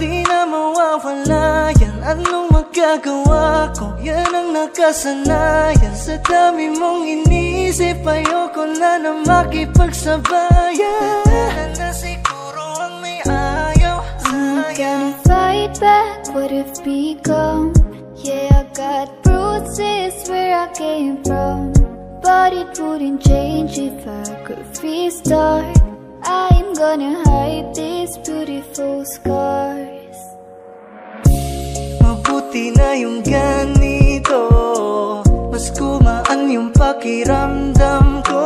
di na mawawala yan. Anong magagawa ko? Yan ang nakasanayan. Sa dami mong inisip, ayoko na na makipagsabayan. Tatanan na siguro ang may ayaw sa'yo. I'm gonna fight back what I've become. Yeah, I got bruises where I came from, but it wouldn't change if I could restart. I'm gonna hide these beautiful scars. Mabuti na yung ganito, mas kumaan yung pakiramdam ko.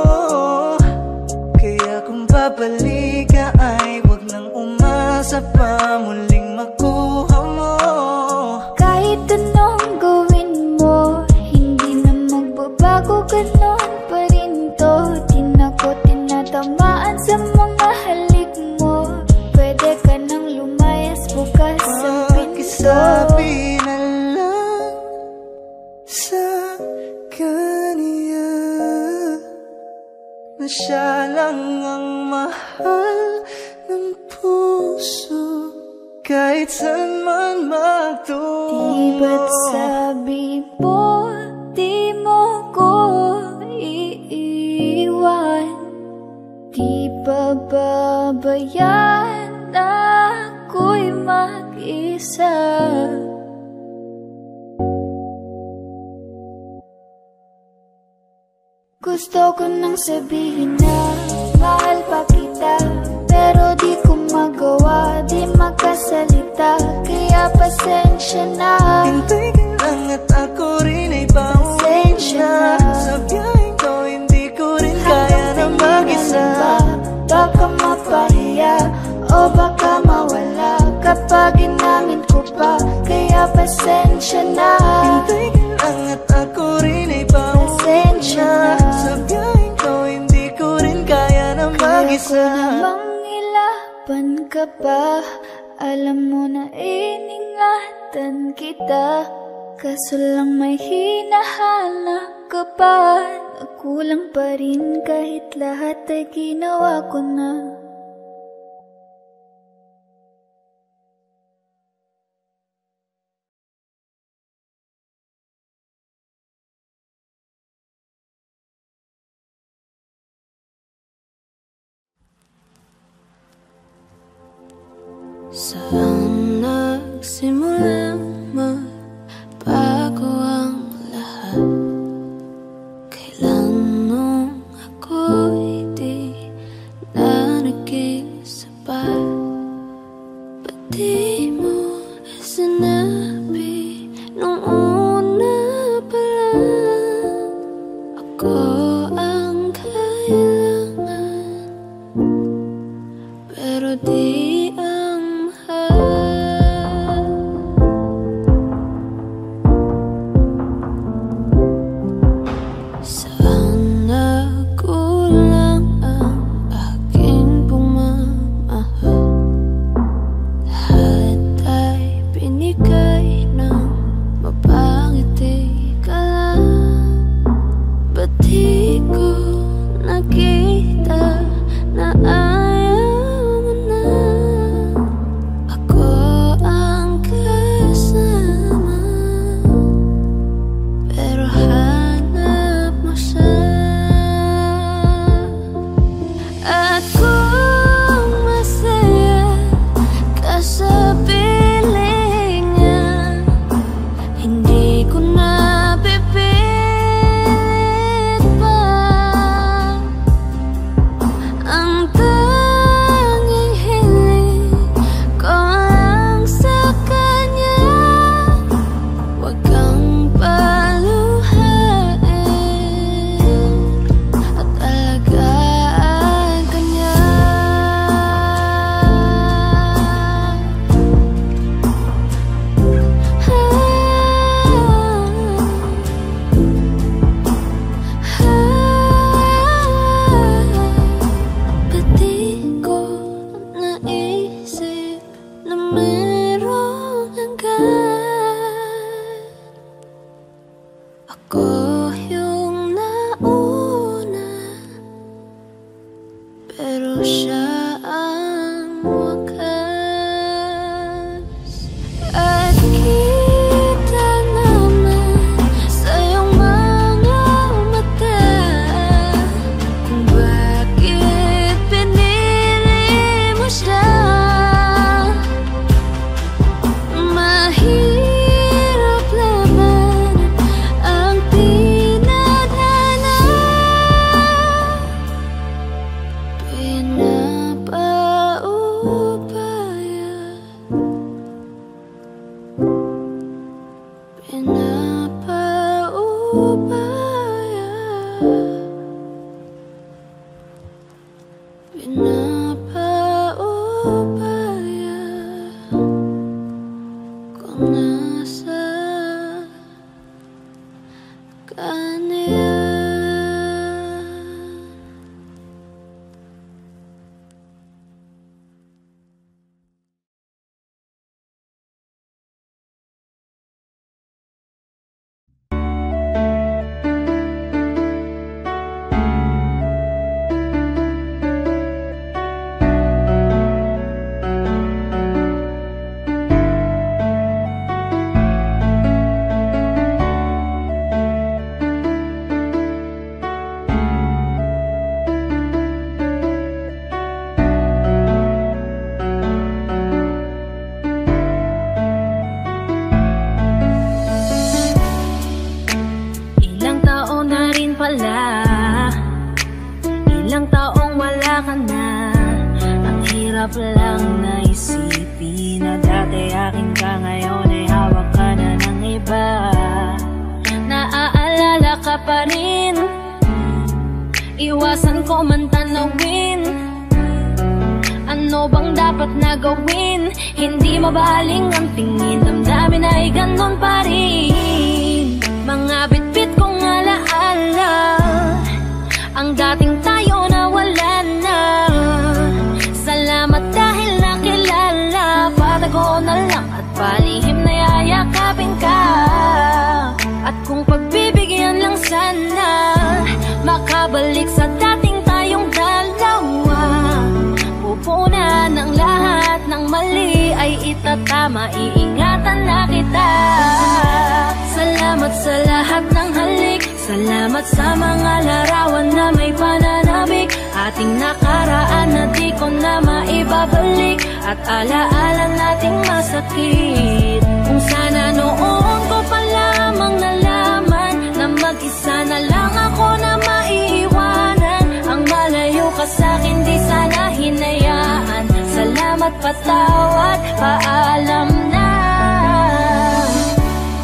Kaya kung babalik ka ay wag nang umasa pa muling makuha mo. Kahit anong gawin mo, hindi na magbabago, ganon pa rin to. Di na ko tinatamaan sa mga halik mo. Pwede ka nang lumayas bukas sa pinto. Sabi na lang sa kanya na siya lang ang mahal ng puso, kahit saan man magtungo. Di ba't sabi mo, di mo ko iiwan? Di ba babayan ako'y mag-isa? Gusto ko nang sabihin na mahal pa kita, pero di ko magawa, di makasalita. Kaya na, pasensya na. Hintay ka lang at ako rin ay pauwi na. Sa biyaheng to hindi ko rin kaya na mag-isa. Baka mapahiya o baka mawala kapag inamin ko pa, kaya pasensya na. Hintay ka lang at ako rin ay pauwi na. Sa biyaheng to hindi ko rin kaya na mag-isa. Kaya ko namang ilaban ka pa, alam mo na iningatan kita, kaso lang may hinahanap ka pa. Nagkulang pa rin kahit lahat ay ginawa ko na. Saan nagsimula magbago ang lahat? Kailan nung ako'y di na naging sapat? Ba't di mo na sinabi nung una pa lang? Ako ang kailangan, pero di lang na isipin. na dati akin ka, ngayon ay hawak ka na ng iba. Naaalala ka pa rin, iwasan ko man tanawin. Ano bang dapat na gawin? Hindi mabaling ang tingin, damdamin ay ganun pa rin. Mga bitbit kong alaala, ang dating tayo na wala na. Salamat dahil nakilala, patago na lang at palihim na yayakapin ka. At kung pagbibigyan lang sana, makabalik sa dating tayong dalawa. Pupunan ang lahat ng mali ay itatama, iingatan na kita. Salamat sa lahat ng halik, salamat sa mga larawan na may pananabik. Ating nakaraan na di ko na maibabalik, at alaala nating masakit. Kung sana noon ko pa lamang nalaman na mag-isa na lang ako na maiiwanan. Ang malayo ka sa'kin di sana hinayaan. Salamat, patawad, paalam na.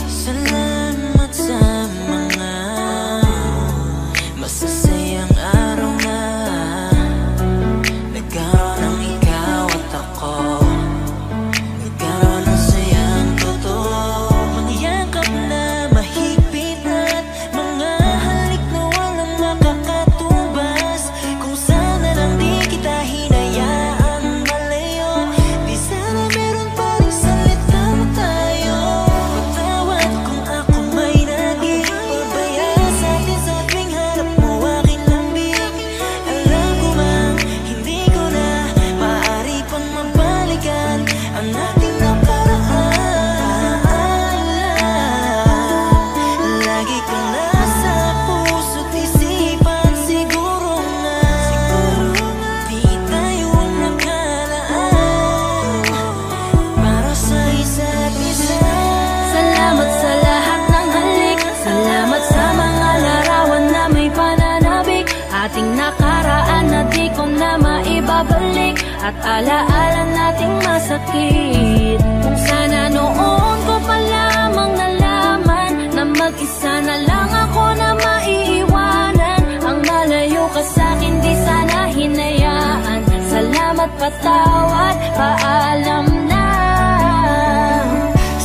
Salamat sa mga masasayang araw na nagkaroon ng ikaw at ako, nagkaroon ng sayang totoo. Mga yakap na mahigpit at mga halik na walang makakatubas. Kung sana lang di kita hinayaan, malayo di sana meron pa rin salita tayo. Patawad kung ako may naging pabayaan sa atin sa tuwing harap mo aking lambing. Alam ko man, hindi ko na maaari pang mabalikan ang ating nakaraan. Lagi kang nasa puso't isipan. Siguro nga di tayo nakalaan para sa isa't isa. Salamat sa lahat ng halik, salamat sa mga larawan na may pananabik. Ating nakaraan na di ko na maibabalik, at alaala nating masakit. Kung sana noon ko pa lamang nalaman na mag-isa na lang ako na maiiwanan. Ang malayo ka sa'kin di sana hinayaan. Salamat, patawad, paalam na.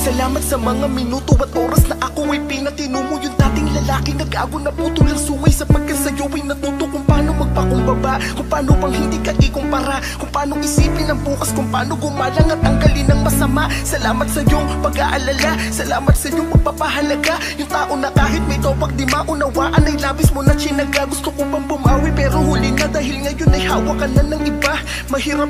Salamat sa mga minuto at oras na ako ay pinatinumo. Yung dating lalaki nag-ago na putol ang suway, sapagkat sa'yo ay natuto kung paano magpakumbaba, kung paano pang hindi ka ikumpara, kung paano isipin ang bukas, kung paano gumalang at tanggalin ang masama. Salamat sa iyong pag-aalala, salamat sa iyong pagpapahalaga. Yung tao na kahit may topak di maunawaan ay labis mo na chinaga. Gusto ko pang bumawi pero huli na, dahil ngayon ay hawak ka na ng iba. Mahirap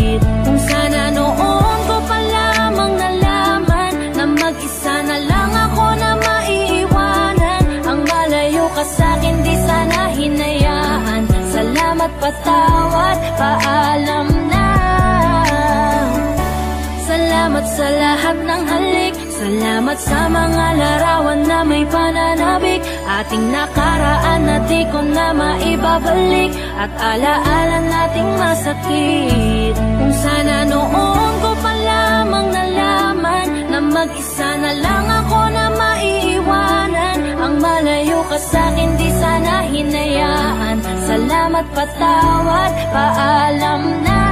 Kung sana noon ko pa lamang nalaman na mag-isa na lang ako na maiiwanan. Ang malayo ka sa'kin di sana hinayaan. Salamat, patawad, paalam na. Salamat sa lahat ng halik, salamat sa mga larawan na may pananabik. Ating nakaraan na di ko na maibabalik, at alaala nating masakit. Kung sana noon ko pa lamang nalaman na mag-isa na lang ako na maiiwanan. Ang malayo ka sa'kin di sana hinayaan. Salamat, patawad, paalam na.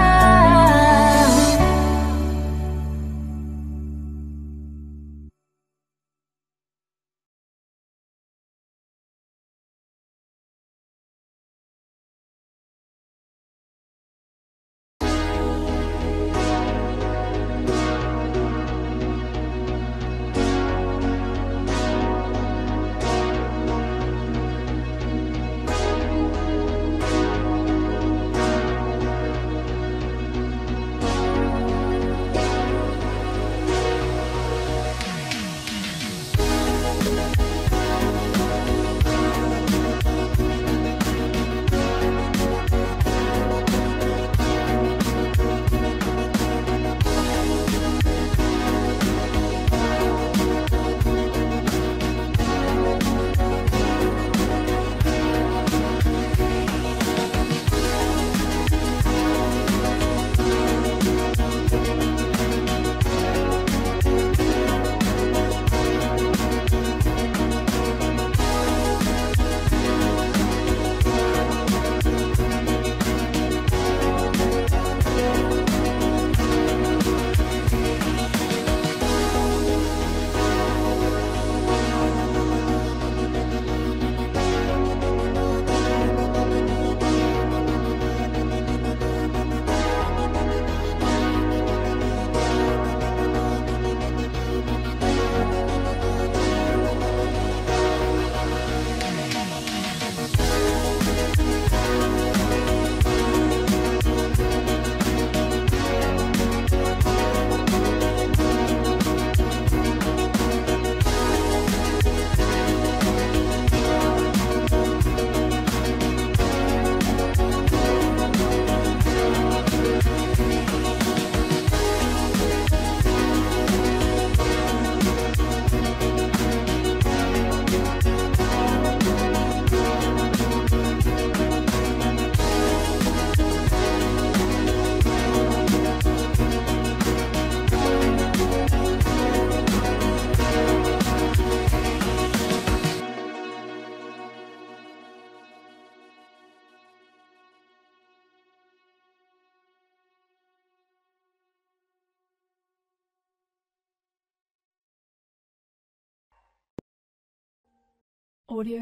Audio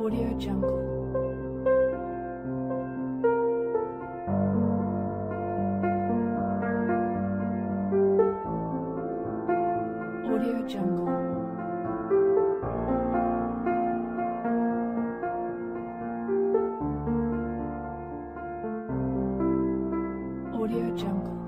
Audio Jungle. Audio Jungle. Audio Jungle. Jungle. Audio Jungle. Audio Jungle. Audio Jungle. Audio Jungle.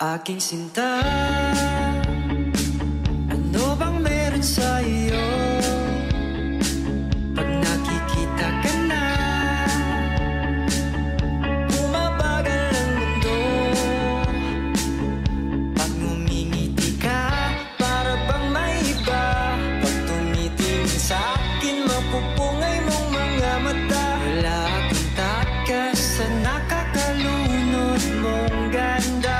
Aking sinta, ano bang meron sa'yo? Pag nakikita ka na, bumabagal ang mundo. Pag ngumingiti ka, para bang may iba. Pag tumitingin sa'kin, mapupungay mong mga mata. Wala akong takas sa nakakalunod mong ganda.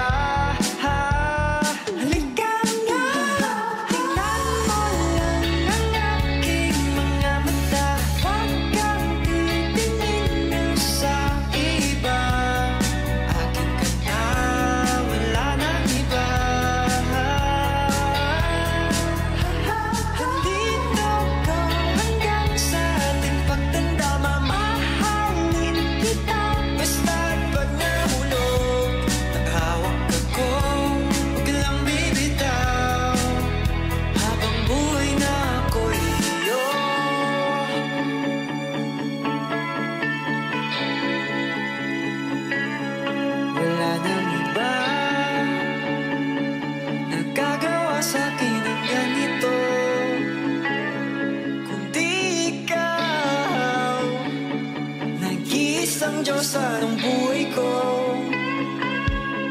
Isang Diyos ang buhay ko.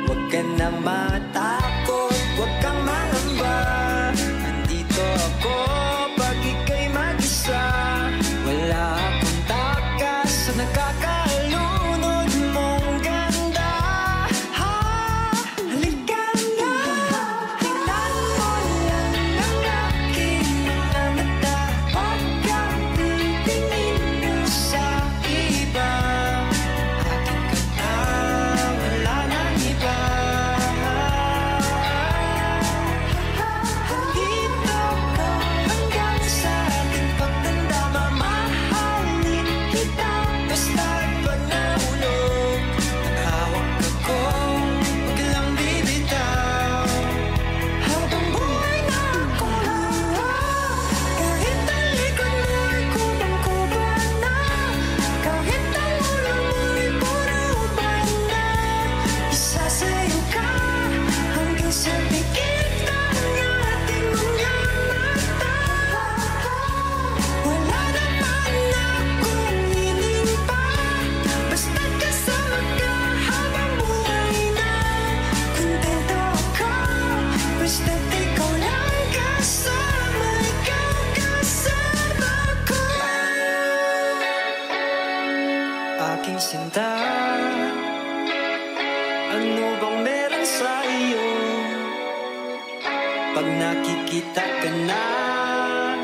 Huwag ka na matakot, huwag kang mangamba. Nandito ako pag ika'y mag-isa. Wala akong takas sa nakakalunod mong ganda. Naki kita kenal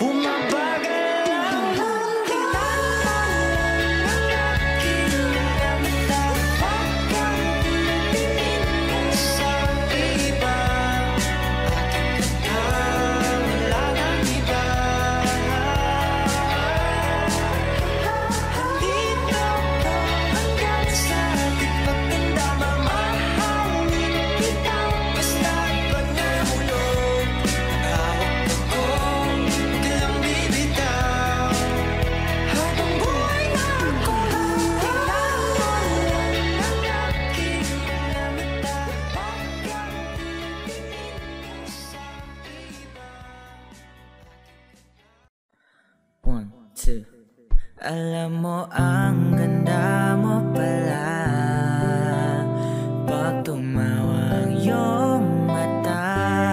Puma Bagalan kita Alam mo ang ganda mo pala, pag tumawa ang iyong mata,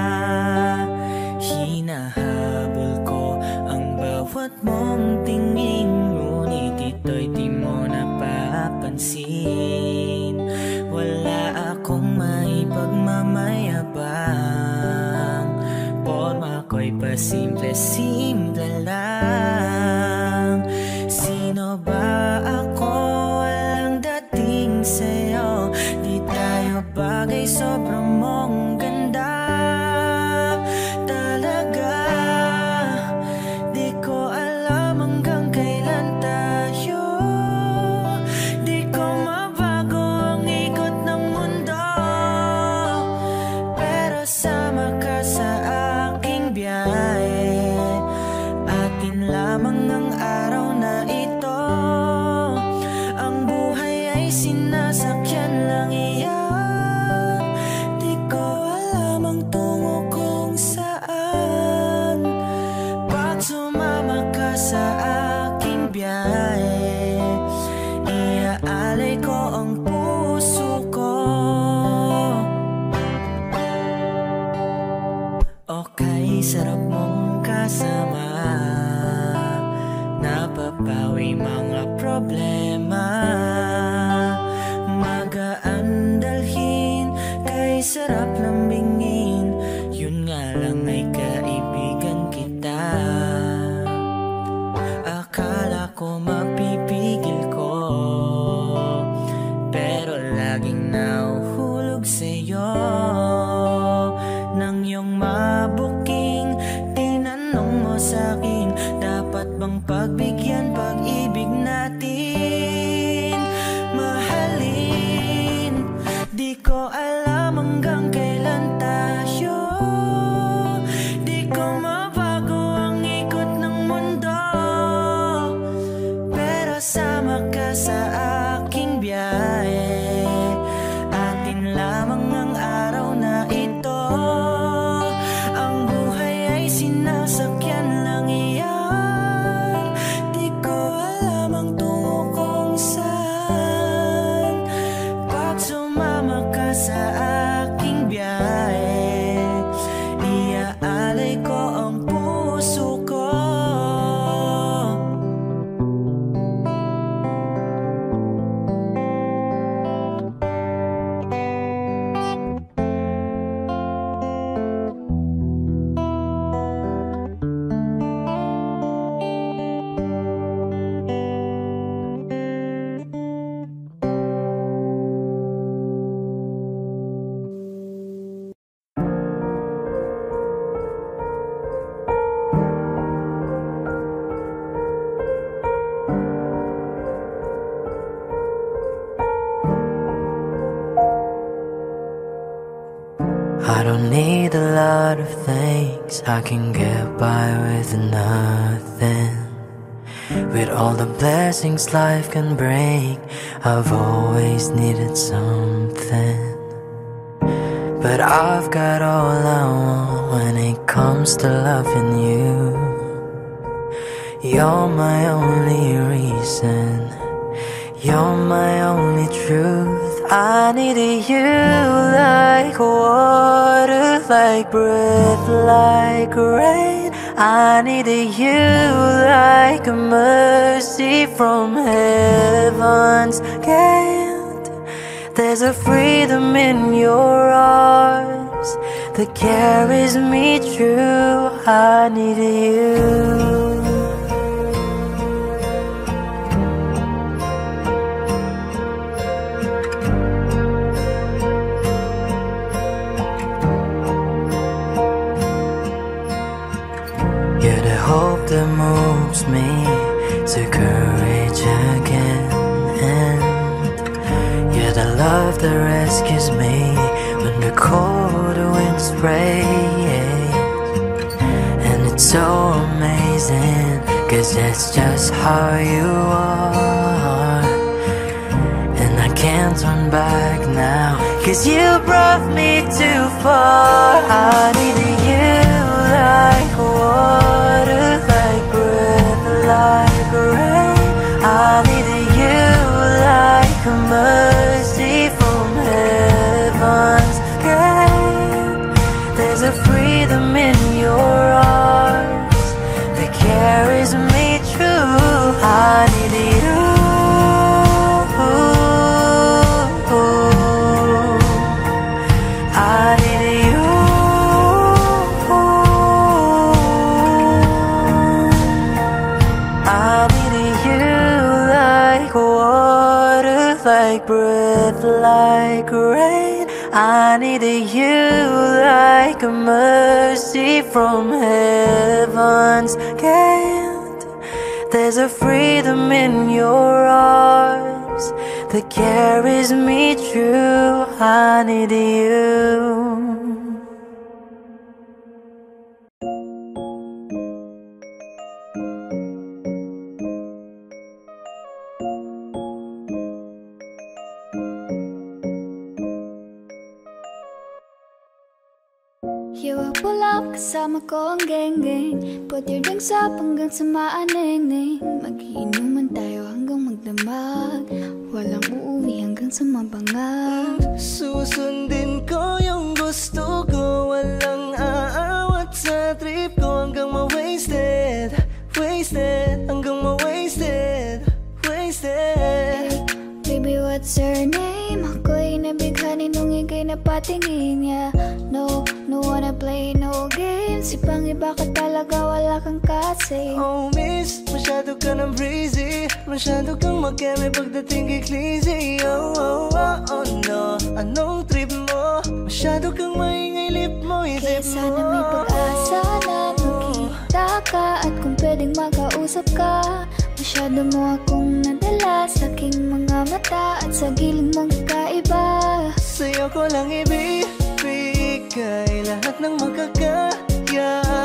hinahabol ko ang bawat mong tingin, ngunit ito'y di mo napapansin. Wala akong maipagmamayabang, porma ko'y pasimple-simple lang. Sino ba ako? Walang dating sa'yo, di tayo bagay, sobrang mong ganda. Talaga di ko alam hanggang kailan tayo, di ko mabago ang ikot ng mundo. Pero sama ka sa aking biyahe, atin lamang ang araw na ito. Ang buhay ay sinasakyan lang iyan, di ko alam ang tungo kung saan. Pag sumama ka sa aking biyahe, iaalay ko ang puso ko. Okay, sarap mong kasama, napapawi mga problema, magaan dalhin, kay sarap lambingin. Yun nga lang ay kaibigan kita, akala ko mapipigil ko, pero laging nauhulog sa'yo. Nang iyong mabuking tinanong mo sa'kin, dapat bang pagbigyan pag-ibig natin? Mahalin, di ko alam hanggang kailan tayo, di ko mabago ang ikot ng mundo. Pero sama ka sa aking biyahe, atin lamang ang araw na ito. Ang buhay ay sinasakyan lang iyan, sa aking biyahe, iaalay ko ang puso ko. I don't need a lot of things, I can get by with nothing. With all the blessings life can bring, I've always needed something. But I've got all I want when it comes to loving you. You're my only reason, you're my only truth. I needed you like water, like breath, like rain. I needed you like mercy from heaven's gate. There's a freedom in your arms that carries me through. I need you. Hope that moves me to courage again, and you're the love that rescues me when the cold wind sprays. And it's so amazing, cause that's just how you are, and I can't turn back now, cause you brought me too far. I needed you like water, like rain. I needed you like a mercy from heaven's gate. There's a freedom in your arms that carries me through. I needed you. I needed you. Like breath, like rain. I needed you like a mercy from heaven's gate. There's a freedom in your arms that carries me through. I need you. Pulap kasama ko ang geng-geng, putir dang sap hanggang sama aneng-neng. Mag-iinuman tayo hanggang magdamag, walang uuwi hanggang sa mabangag. Susundin ko yung gusto ko, walang aawat sa trip ko. Hanggang ma-wasted, wasted, hanggang ma-wasted, wasted. Baby, what's your name? Ako'y nabighani nung ika'y napatingin niya. No, no wanna play no games. Si pangiba ka talaga, wala kang kasi. Oh miss, masyado ka ng breezy, masyado kang mag-eme pagdating kay Clizzy. Oh, oh, oh, oh no, anong trip mo? Masyado kang maingay lip mo, isip mo. Kaya sana may pag-asa na magkita ka, at kung pwedeng makausap ka. Masyado mo akong nadala sa aking mga mata, at sa giling mong kaiba. Sa'yo ko lang ibig, kay lahat ng magkakaya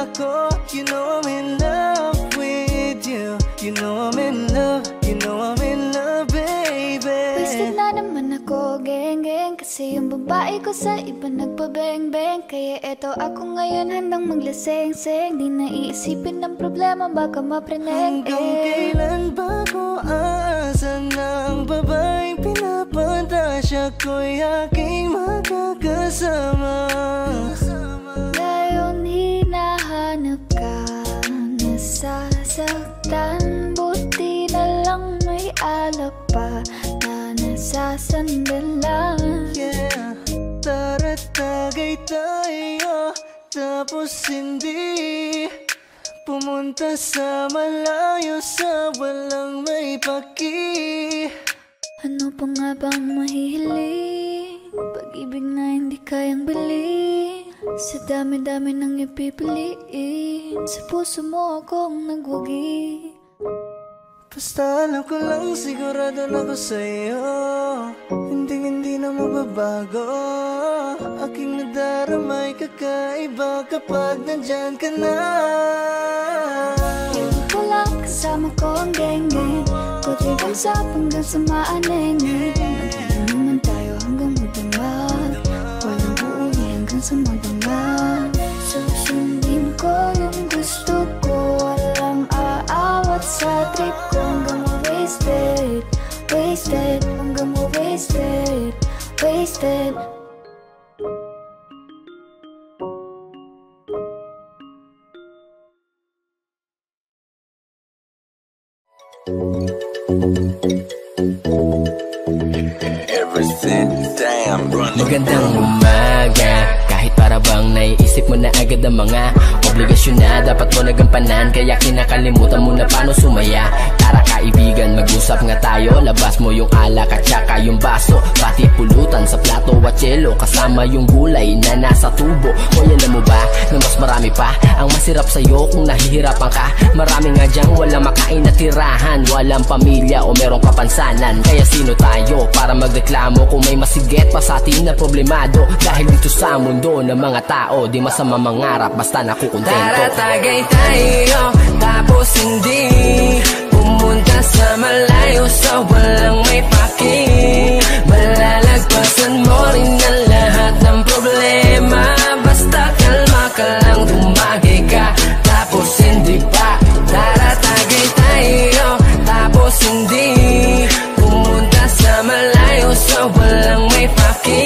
ako. You know I'm in love with you. You know I'm in love. You know I'm in love, baby. Wasted na naman ako, geng-geng, kasi yung babae ko sa iba nagpabeng-beng. Kaya eto ako ngayon handang maglaseng-seng. Di naiisipin ng problema, baka mapreneng. Hanggang kailan ba ko aasa na ang babaeng pinapunta? Siya ko'y aking magkakasama. Ngayon hinahanap ka, nasasaktan. Buti na lang may alak pa na nasasandan lang. Yeah, tara't tagay tayo, tapos hindi pumunta sa malayo, sa walang may paki. Ano pa nga bang mahihiling? Pag-ibig na hindi kayang bilhin, sa dami-dami nang ipipiliin. Sa puso mo akong nagwagi. Basta alam ko lang, sigurado na ako sa'yo, hindi na mababago. Aking nadaramay kakaiba kapag nandyan ka na. Kasama ko ang geng-geng, putir ang sap hanggang sa maaneng-neng. Mag-inuman tayo hanggang magdamag, walang uuwi hanggang sa magdamag. Susundin ko yung gusto ko, walang aawat sa trip ko. Hanggang ma-wasted, wasted, hanggang ma-wasted, wasted. Magandang umaga, kahit para bang naiisip mo na agad ang mga obligasyon na dapat mo nagampanan, kaya kinakalimutan mo na paano sumaya. Tara kaibigan, mag-usap nga tayo, labas mo yung alak at saka yung baso, pati pulutan sa plato at chelo, kasama yung gulay na nasa tubo. Hoy, alam mo ba na mas marami pa ang masirap sa'yo kung nahihirapan ka? Marami nga dyang walang makain na tirahan, walang pamilya o merong kapansanan. Kaya sino tayo para magreklamo kung may masigit pa sa atin na problemado? Dahil dito sa mundo ng mga tao, di masama mangarap basta nakukontento. Tara tagay tayo, tapos hindi pumunta sa malayo, sa walang may paki. Malalagpasan mo rin ang lahat ng problema, basta kalma ka lang, tumagi ka, tapos hindi pa. Tara tagay tayo, tapos hindi pumunta sa malayo, sa walang may paki.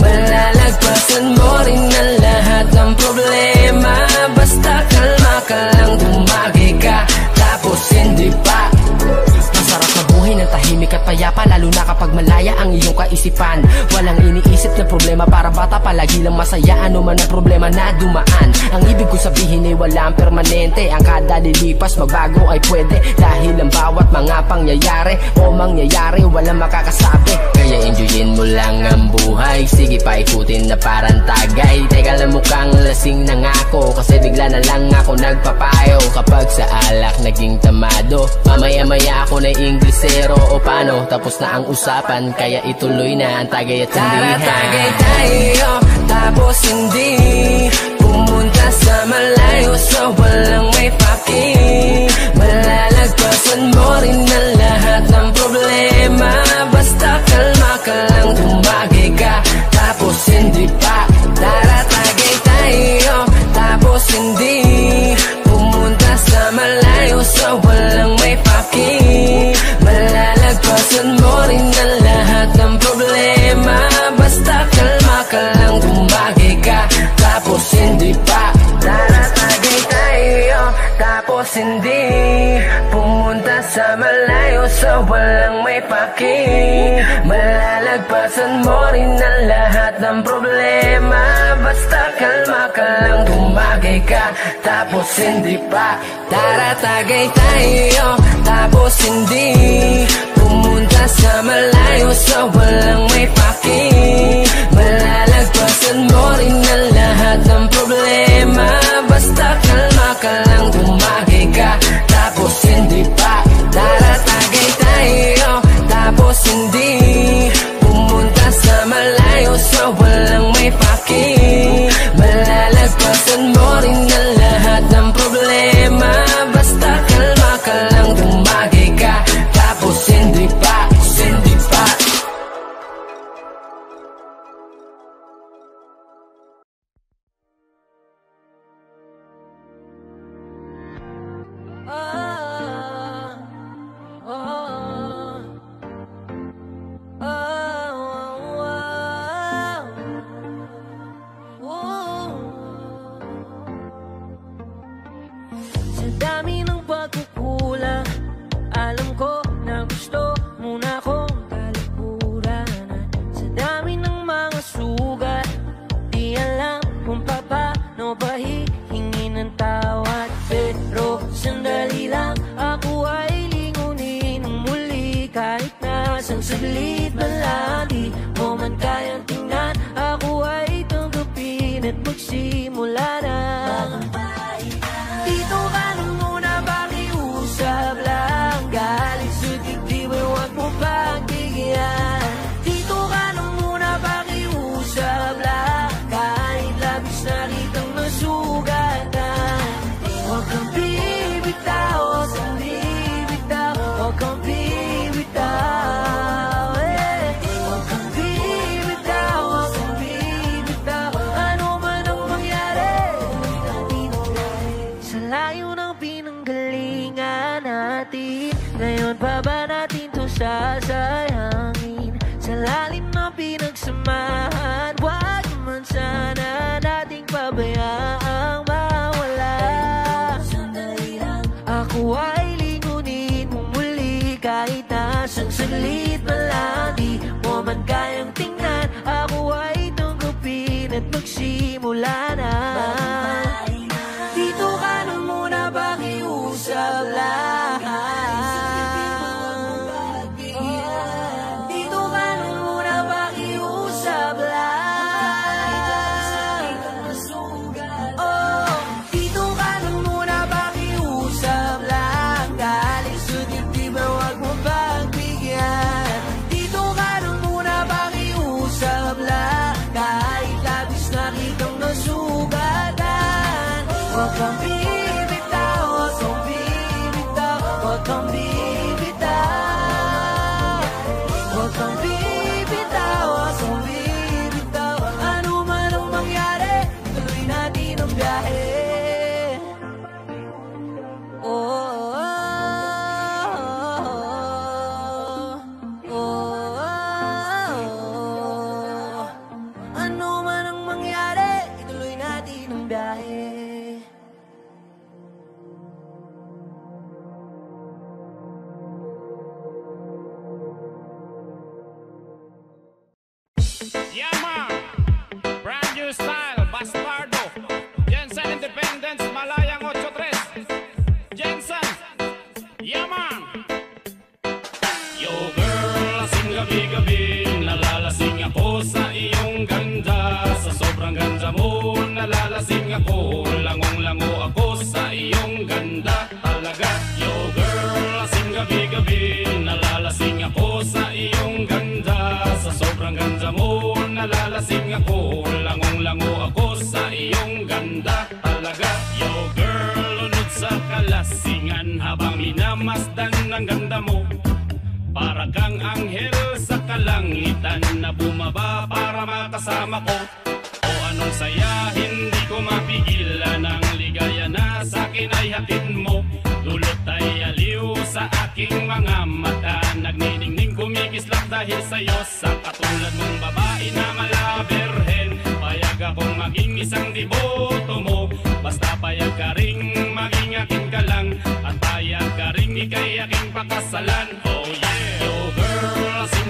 Malalagpasan mo rin ang lahat ng problema, basta kalma ka lang, tumagi ka, tapos hindi pa. Masarap na buhay ng tahimik at payapa, lalo na kapag malaya ang iyong kaisipan. Walang iniisip na problema para bata, palagi lang masaya ano man ang problema na dumaan. Ang ibig ko sabihin ay walang permanente, ang kada lilipas magbago ay pwede, dahil ang bawat mga pangyayari o mangyayari walang makakasabi. Kaya enjoyin mo lang ang buhay, sige paikutin na parang tagay. Teka lang, mukhang lasing na nga ako, kasi bigla na lang ako nagpapayo. Kapag sa alak naging tamado, mamaya-maya ako na Inglesero o paano, tapos na ang usapan, kaya ituloy na ang tagay at tindihan. Tara tagay tayo, tapos hindi pumunta sa malayo, sa walang may paki. Malalagpasan mo rin ang lahat ng problema, basta kalma ka lang, tumagi ka, tapos hindi pa. Tara tagay tayo, tapos hindi pumunta sa malayo, sa walang may paki. Malalagpasan mo rin ang lahat ng problema, basta kalma ka lang, tumagi ka, tapos hindi pa. Tara tagay tayo, tapos hindi pumunta sa malayo, sa walang may paki. Malalagpasan mo rin ang lahat ng problema, basta kalma ka lang, tumagi ka, tapos hindi pa. Tara tagay tayo, tapos hindi pumunta sa malayo, sa walang may paki. Malalagpasan mo rin ang lahat ng problema, basta kalma ka lang, tumagi ka, tapos hindi pa. Tara tagay tayo, tapos hindi pumunta sa malayo, sa walang may paki. Malalagpasan mo rin ang lahat ng problema, basta kalma ka lang, tumagi ka, tapos hindi pa. Look, she gabi, nalalasing ako sa iyong ganda. Sa sobrang ganda mo, nalalasing ako. Langong-lango ako sa iyong ganda. Talaga, yo girl, lasing gabi-gabi, nalalasing ako sa iyong ganda. Sa sobrang ganda mo, nalalasing ako. Langong-lango ako sa iyong ganda. Talaga, yo girl, lunod sa kalasingan habang minamasdan ng ganda mo. Para kang anghel sa kalangitan na bumaba para makasama ko. O anong saya, hindi ko mapigilan. Ang ligaya na sa'kin ay hatid mo. Dulot ay aliw sa aking mga mata. Nagniningning kumikislap dahil sa'yo. Sa katulad mong babae na malaberhen, payag akong maging isang deboto mo. Basta payag ka ring maging akin ka lang, at payag ka ring ika'y aking pakasalan. Oh yeah.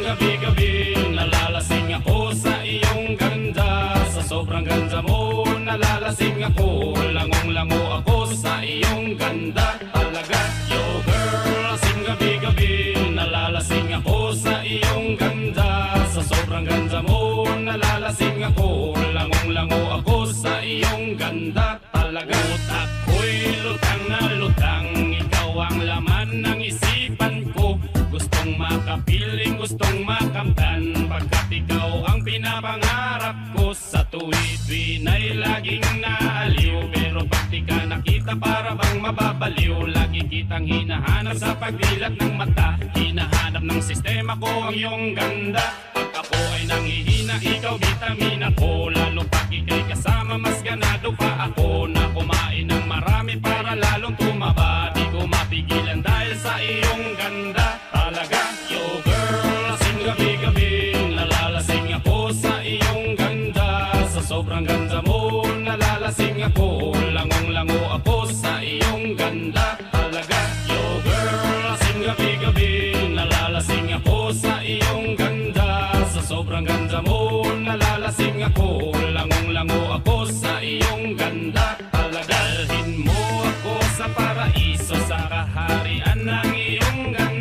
Gabi-gabi, nalalasing ako sa iyong ganda. Sa sobrang ganda mo, nalalasing ako. Langong-lango ako sa iyong ganda. Talaga, yo girl, lasing gabi-gabi, nalalasing ako sa iyong ganda. Sa sobrang ganda mo, nalalasing ako. Langong-lango ako sa iyong ganda. Talaga, utak ko'y lutang na lutang. Ikaw ang laman ng isipan ko. Gustong makapiling, gustong makamtan, pagkat ikaw ang pinapangarap ko. Sa tuwi-tuwi na'y laging naaliw, pero pag di ka nakita para bang mababaliw. Lagi kitang hinahanap sa pagdilat ng mata, hinahanap ng sistema ko ang iyong ganda. Pag ako ay nangihina, ikaw vitamina ko. Lalo pag ika'y kasama, mas ganado pa ako. Na kumain ng marami para lalong tumaba. Di ko mapigilan dahil sa iyong ganda. Talaga, yo girl, lasing gabi-gabi, nalalasing ako sa iyong ganda. Sa sobrang ganda mo, nalalasing ako. Langong-lango ako sa iyong ganda. Talaga, yo girl, lasing gabi-gabi, nalalasing ako sa iyong ganda. Sa sobrang ganda mo, nalalasing ako. Langong-lango ako sa iyong ganda. Talaga, dalhin mo ako sa paraiso, sa kaharian ng iyong ganda.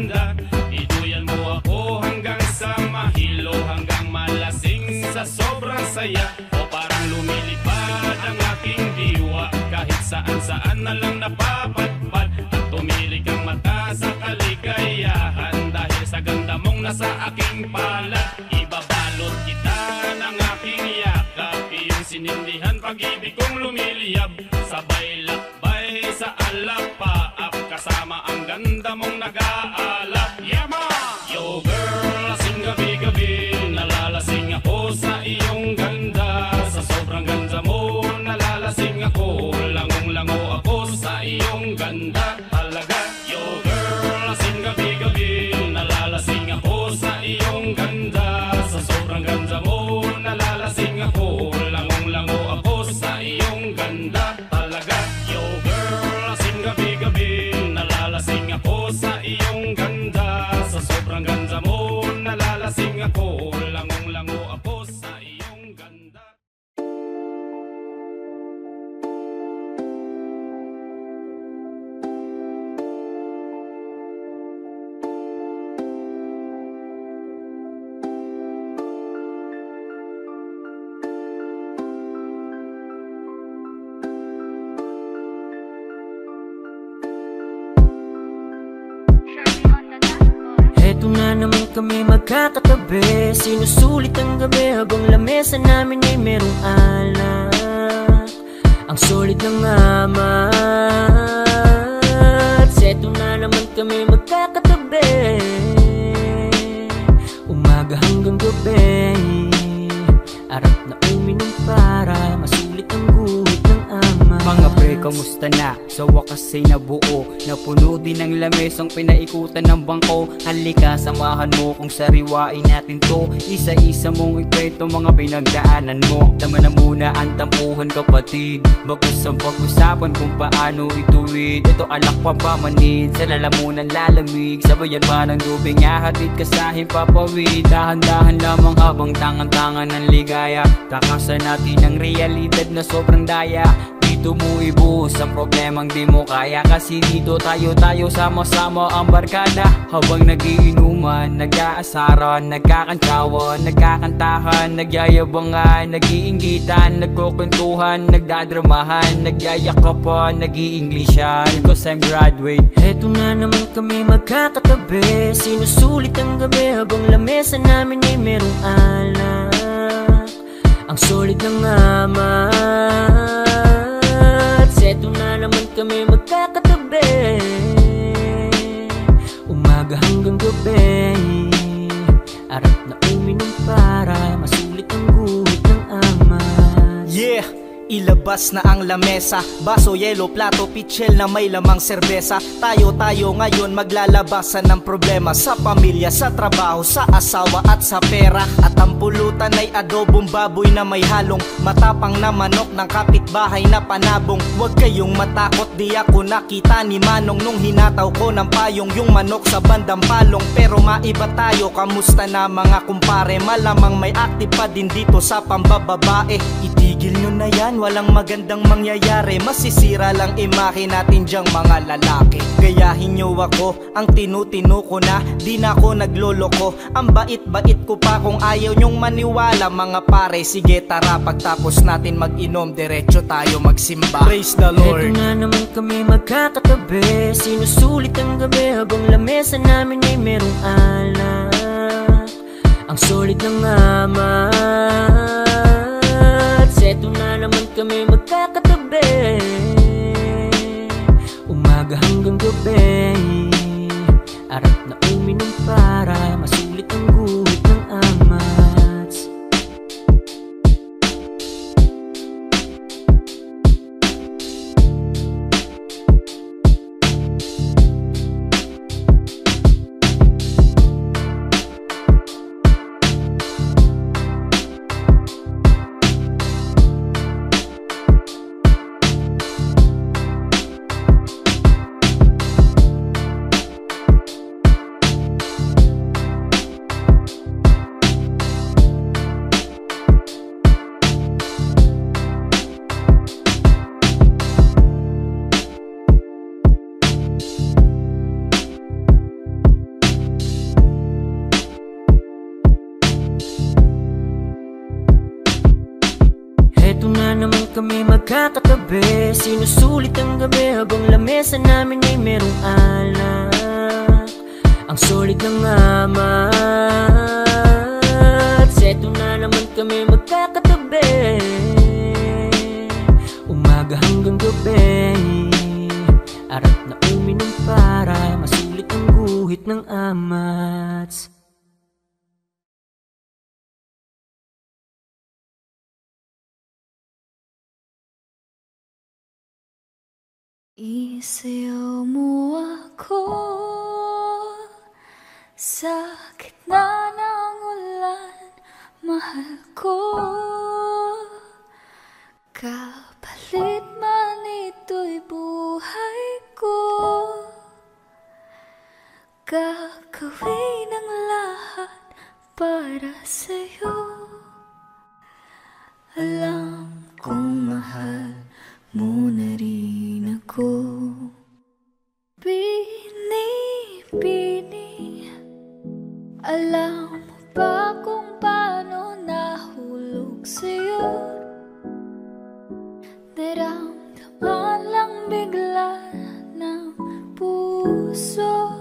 Hanggang malasing sa sobrang saya, o parang lumilipad ang aking diwa. Kahit saan-saan na lang napapadpad, at tumilik ang mata sa kaligayahan. Dahil sa ganda mong nasa aking pala, ibabalot kita ng aking yakap. Iyong sinindihan pag-ibig kong lumiliyab, sabay lakbay sa alapaap, kasama ang ganda mong nag-aalap. Yama! Yo girl, lasing gabi-gabi, nalalasing ako sa iyong ganda. Sa sobrang ganda mo, nalalasing ako. Langong-lango ako sa iyong ganda. Talaga, yo girl, lasing gabi-gabi, nalalasing ako sa iyong ganda. Sa sobrang ganda mo, nalalasing ako. Langong-lango ako sa iyong ganda. Talaga, yo girl, lasing gabi-gabi, nalalasing ako sa iyong ganda. Sa sobrang ganda mo, nalalasing ako. Langong-lango ako sa iyong ganda. Eto na naman kami magkakatabi, sinusulit ang gabi habang lamesa namin ay merong alak. Ang solid ng amat. Eto na naman kami magkakatabi, umaga hanggang gabi. Arap na uminom para masulit ang guhit ng ama. Mga pre, kamusta na? Sa wakas ay nabuo, napuno din ang lamesang pinaikutan ng bangko. Halika, samahan mo kung sariwain natin to. Isa-isa mong ikwento mga pinagdaanan mo. Tama na muna ang tampuhan kapatid, bagus ang pag-usapan kung paano ituwid. Ito alak pa pamanid, sa lalamunan lalamig. Sabayan pa ng dubing, ahatid ka sa himpapawid. Dahan-dahan lamang habang tangan-tangan ng ligaya. Takasan natin ang realidad na sobrang daya. tumuibo sa problemang di mo kaya. Kasi dito tayo sama-sama ang barkada. Habang nagiinuman, nag-aasaran, nagkakantsawan, nagkakantahan, nagyayabangan, nagiinggitan, nagkukuntuhan, nagdadramahan, nagyayakapan, nag-iinglisyan. Cause I'm graduate. Eto na naman kami magkakatabi, sinusulit ang gabi habang lamesa namin ay merong alak, ang solid ng amat. Eto na naman kami magkakatabi, umaga hanggang gabi, arap na uminom para masulit ang guhit ng amat. Yeah! Ilabas na ang lamesa, baso, yelo, plato, pichel na may lamang serbesa. Tayo ngayon maglalabasan ng problema, sa pamilya, sa trabaho, sa asawa at sa pera. At ang pulutan ay adobong baboy na may halong matapang na manok ng kapitbahay na panabong. Huwag kayong matakot, di ako nakita ni Manong nung hinataw ko ng payong yung manok sa bandang palong. Pero maiba tayo, kamusta na mga kumpare, malamang may active pa din dito sa pambababae. Itigil nyo na yan, walang magandang mangyayari, masisira lang imahe natin dyang mga lalaki. Gayahin nyo ako, ang tinutinu ko na, di na ako nagloloko, ang bait-bait ko pa. Kung ayaw nyong maniwala mga pare, sige tara, pagtapos natin mag-inom, diretso tayo magsimba. Praise the Lord. Eto na naman kami magkakatabi, sinusulit ang gabi habang lamesa namin ay merong alak, ang solid ng amat. Eto na naman kami magkakatabi, umaga hanggang gabi, arap na uminom para masulit ang guhit ng amats. Eto na naman kami magkakatabi, sinusulit ang gabi habang lamesa namin ay merong alak, ang solid ng amat. Eto na naman kami magkakatabi, umaga hanggang gabi, arap na uminom para masulit ang guhit ng amats. Isiyaw mo ako sa gitna ng ulan, mahal ko. Kapalit man ito'y buhay ko, gagawin ang lahat para sa'yo. Alam kong mahal mo na rin ako. Bini-bini, alam mo ba kung paano nahulog sa'yo? Naramdaman lang bigla ng puso,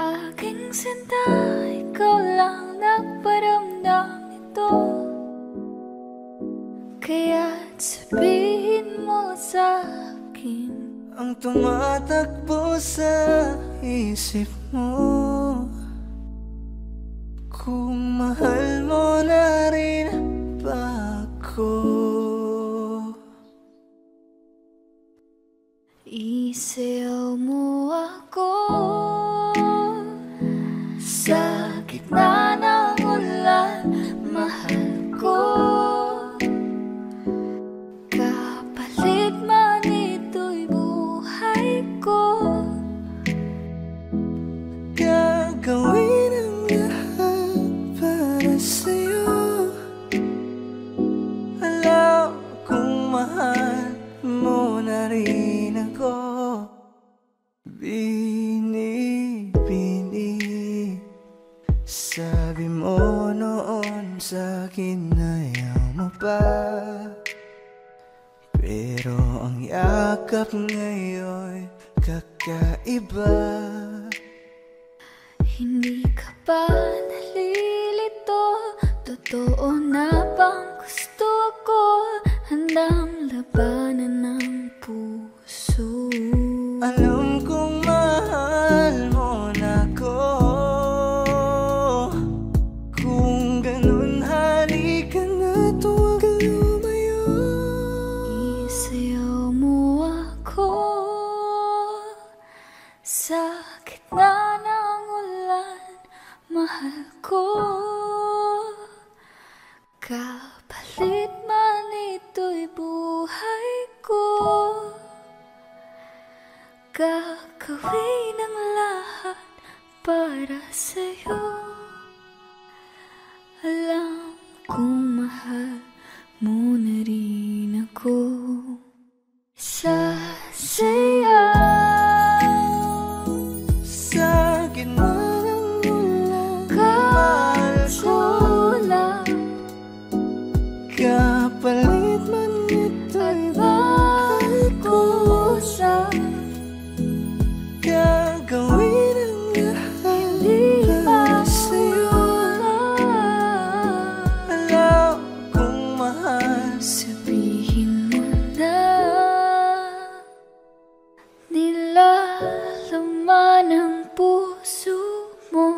aking sinta, ikaw lang nagparamdam ito. Kaya't sabihin mo sa akin ang tumatakbo sa isip mo, kung mahal mo na rin ba ako. Isayaw mo ako sa gitna ng ulan, mahal ko. Gawin ang lahat para sa'yo. Alam kong mahal Kung sa akin ayaw mo pa, pero ang yakap ngayon kakaiba. Hindi ka ba nalilito? Totoo na bang gusto ko? Handang labanan ang puso. Alam kong mahal mo na ko. Kung ganun halika na, tuwag ka lumayo. Isayaw mo ako sa gitna ng ulan, mahal ko. Kapalit man ito'y buhay ko, gagawin ang lahat para sa'yo. Alam kong mahal mo na rin ako. Sasayaw sa gitna ng ulan, mahal ko. Kapalit man ito'y mahal ko, gagawin ang lahat para sa'yo. Alam kong mahal, sabihin mo na. Nilalaman ang puso mo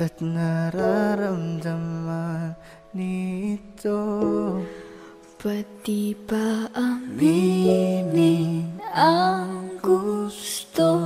at nararamdaman nito. Pati ba aminin ang gusto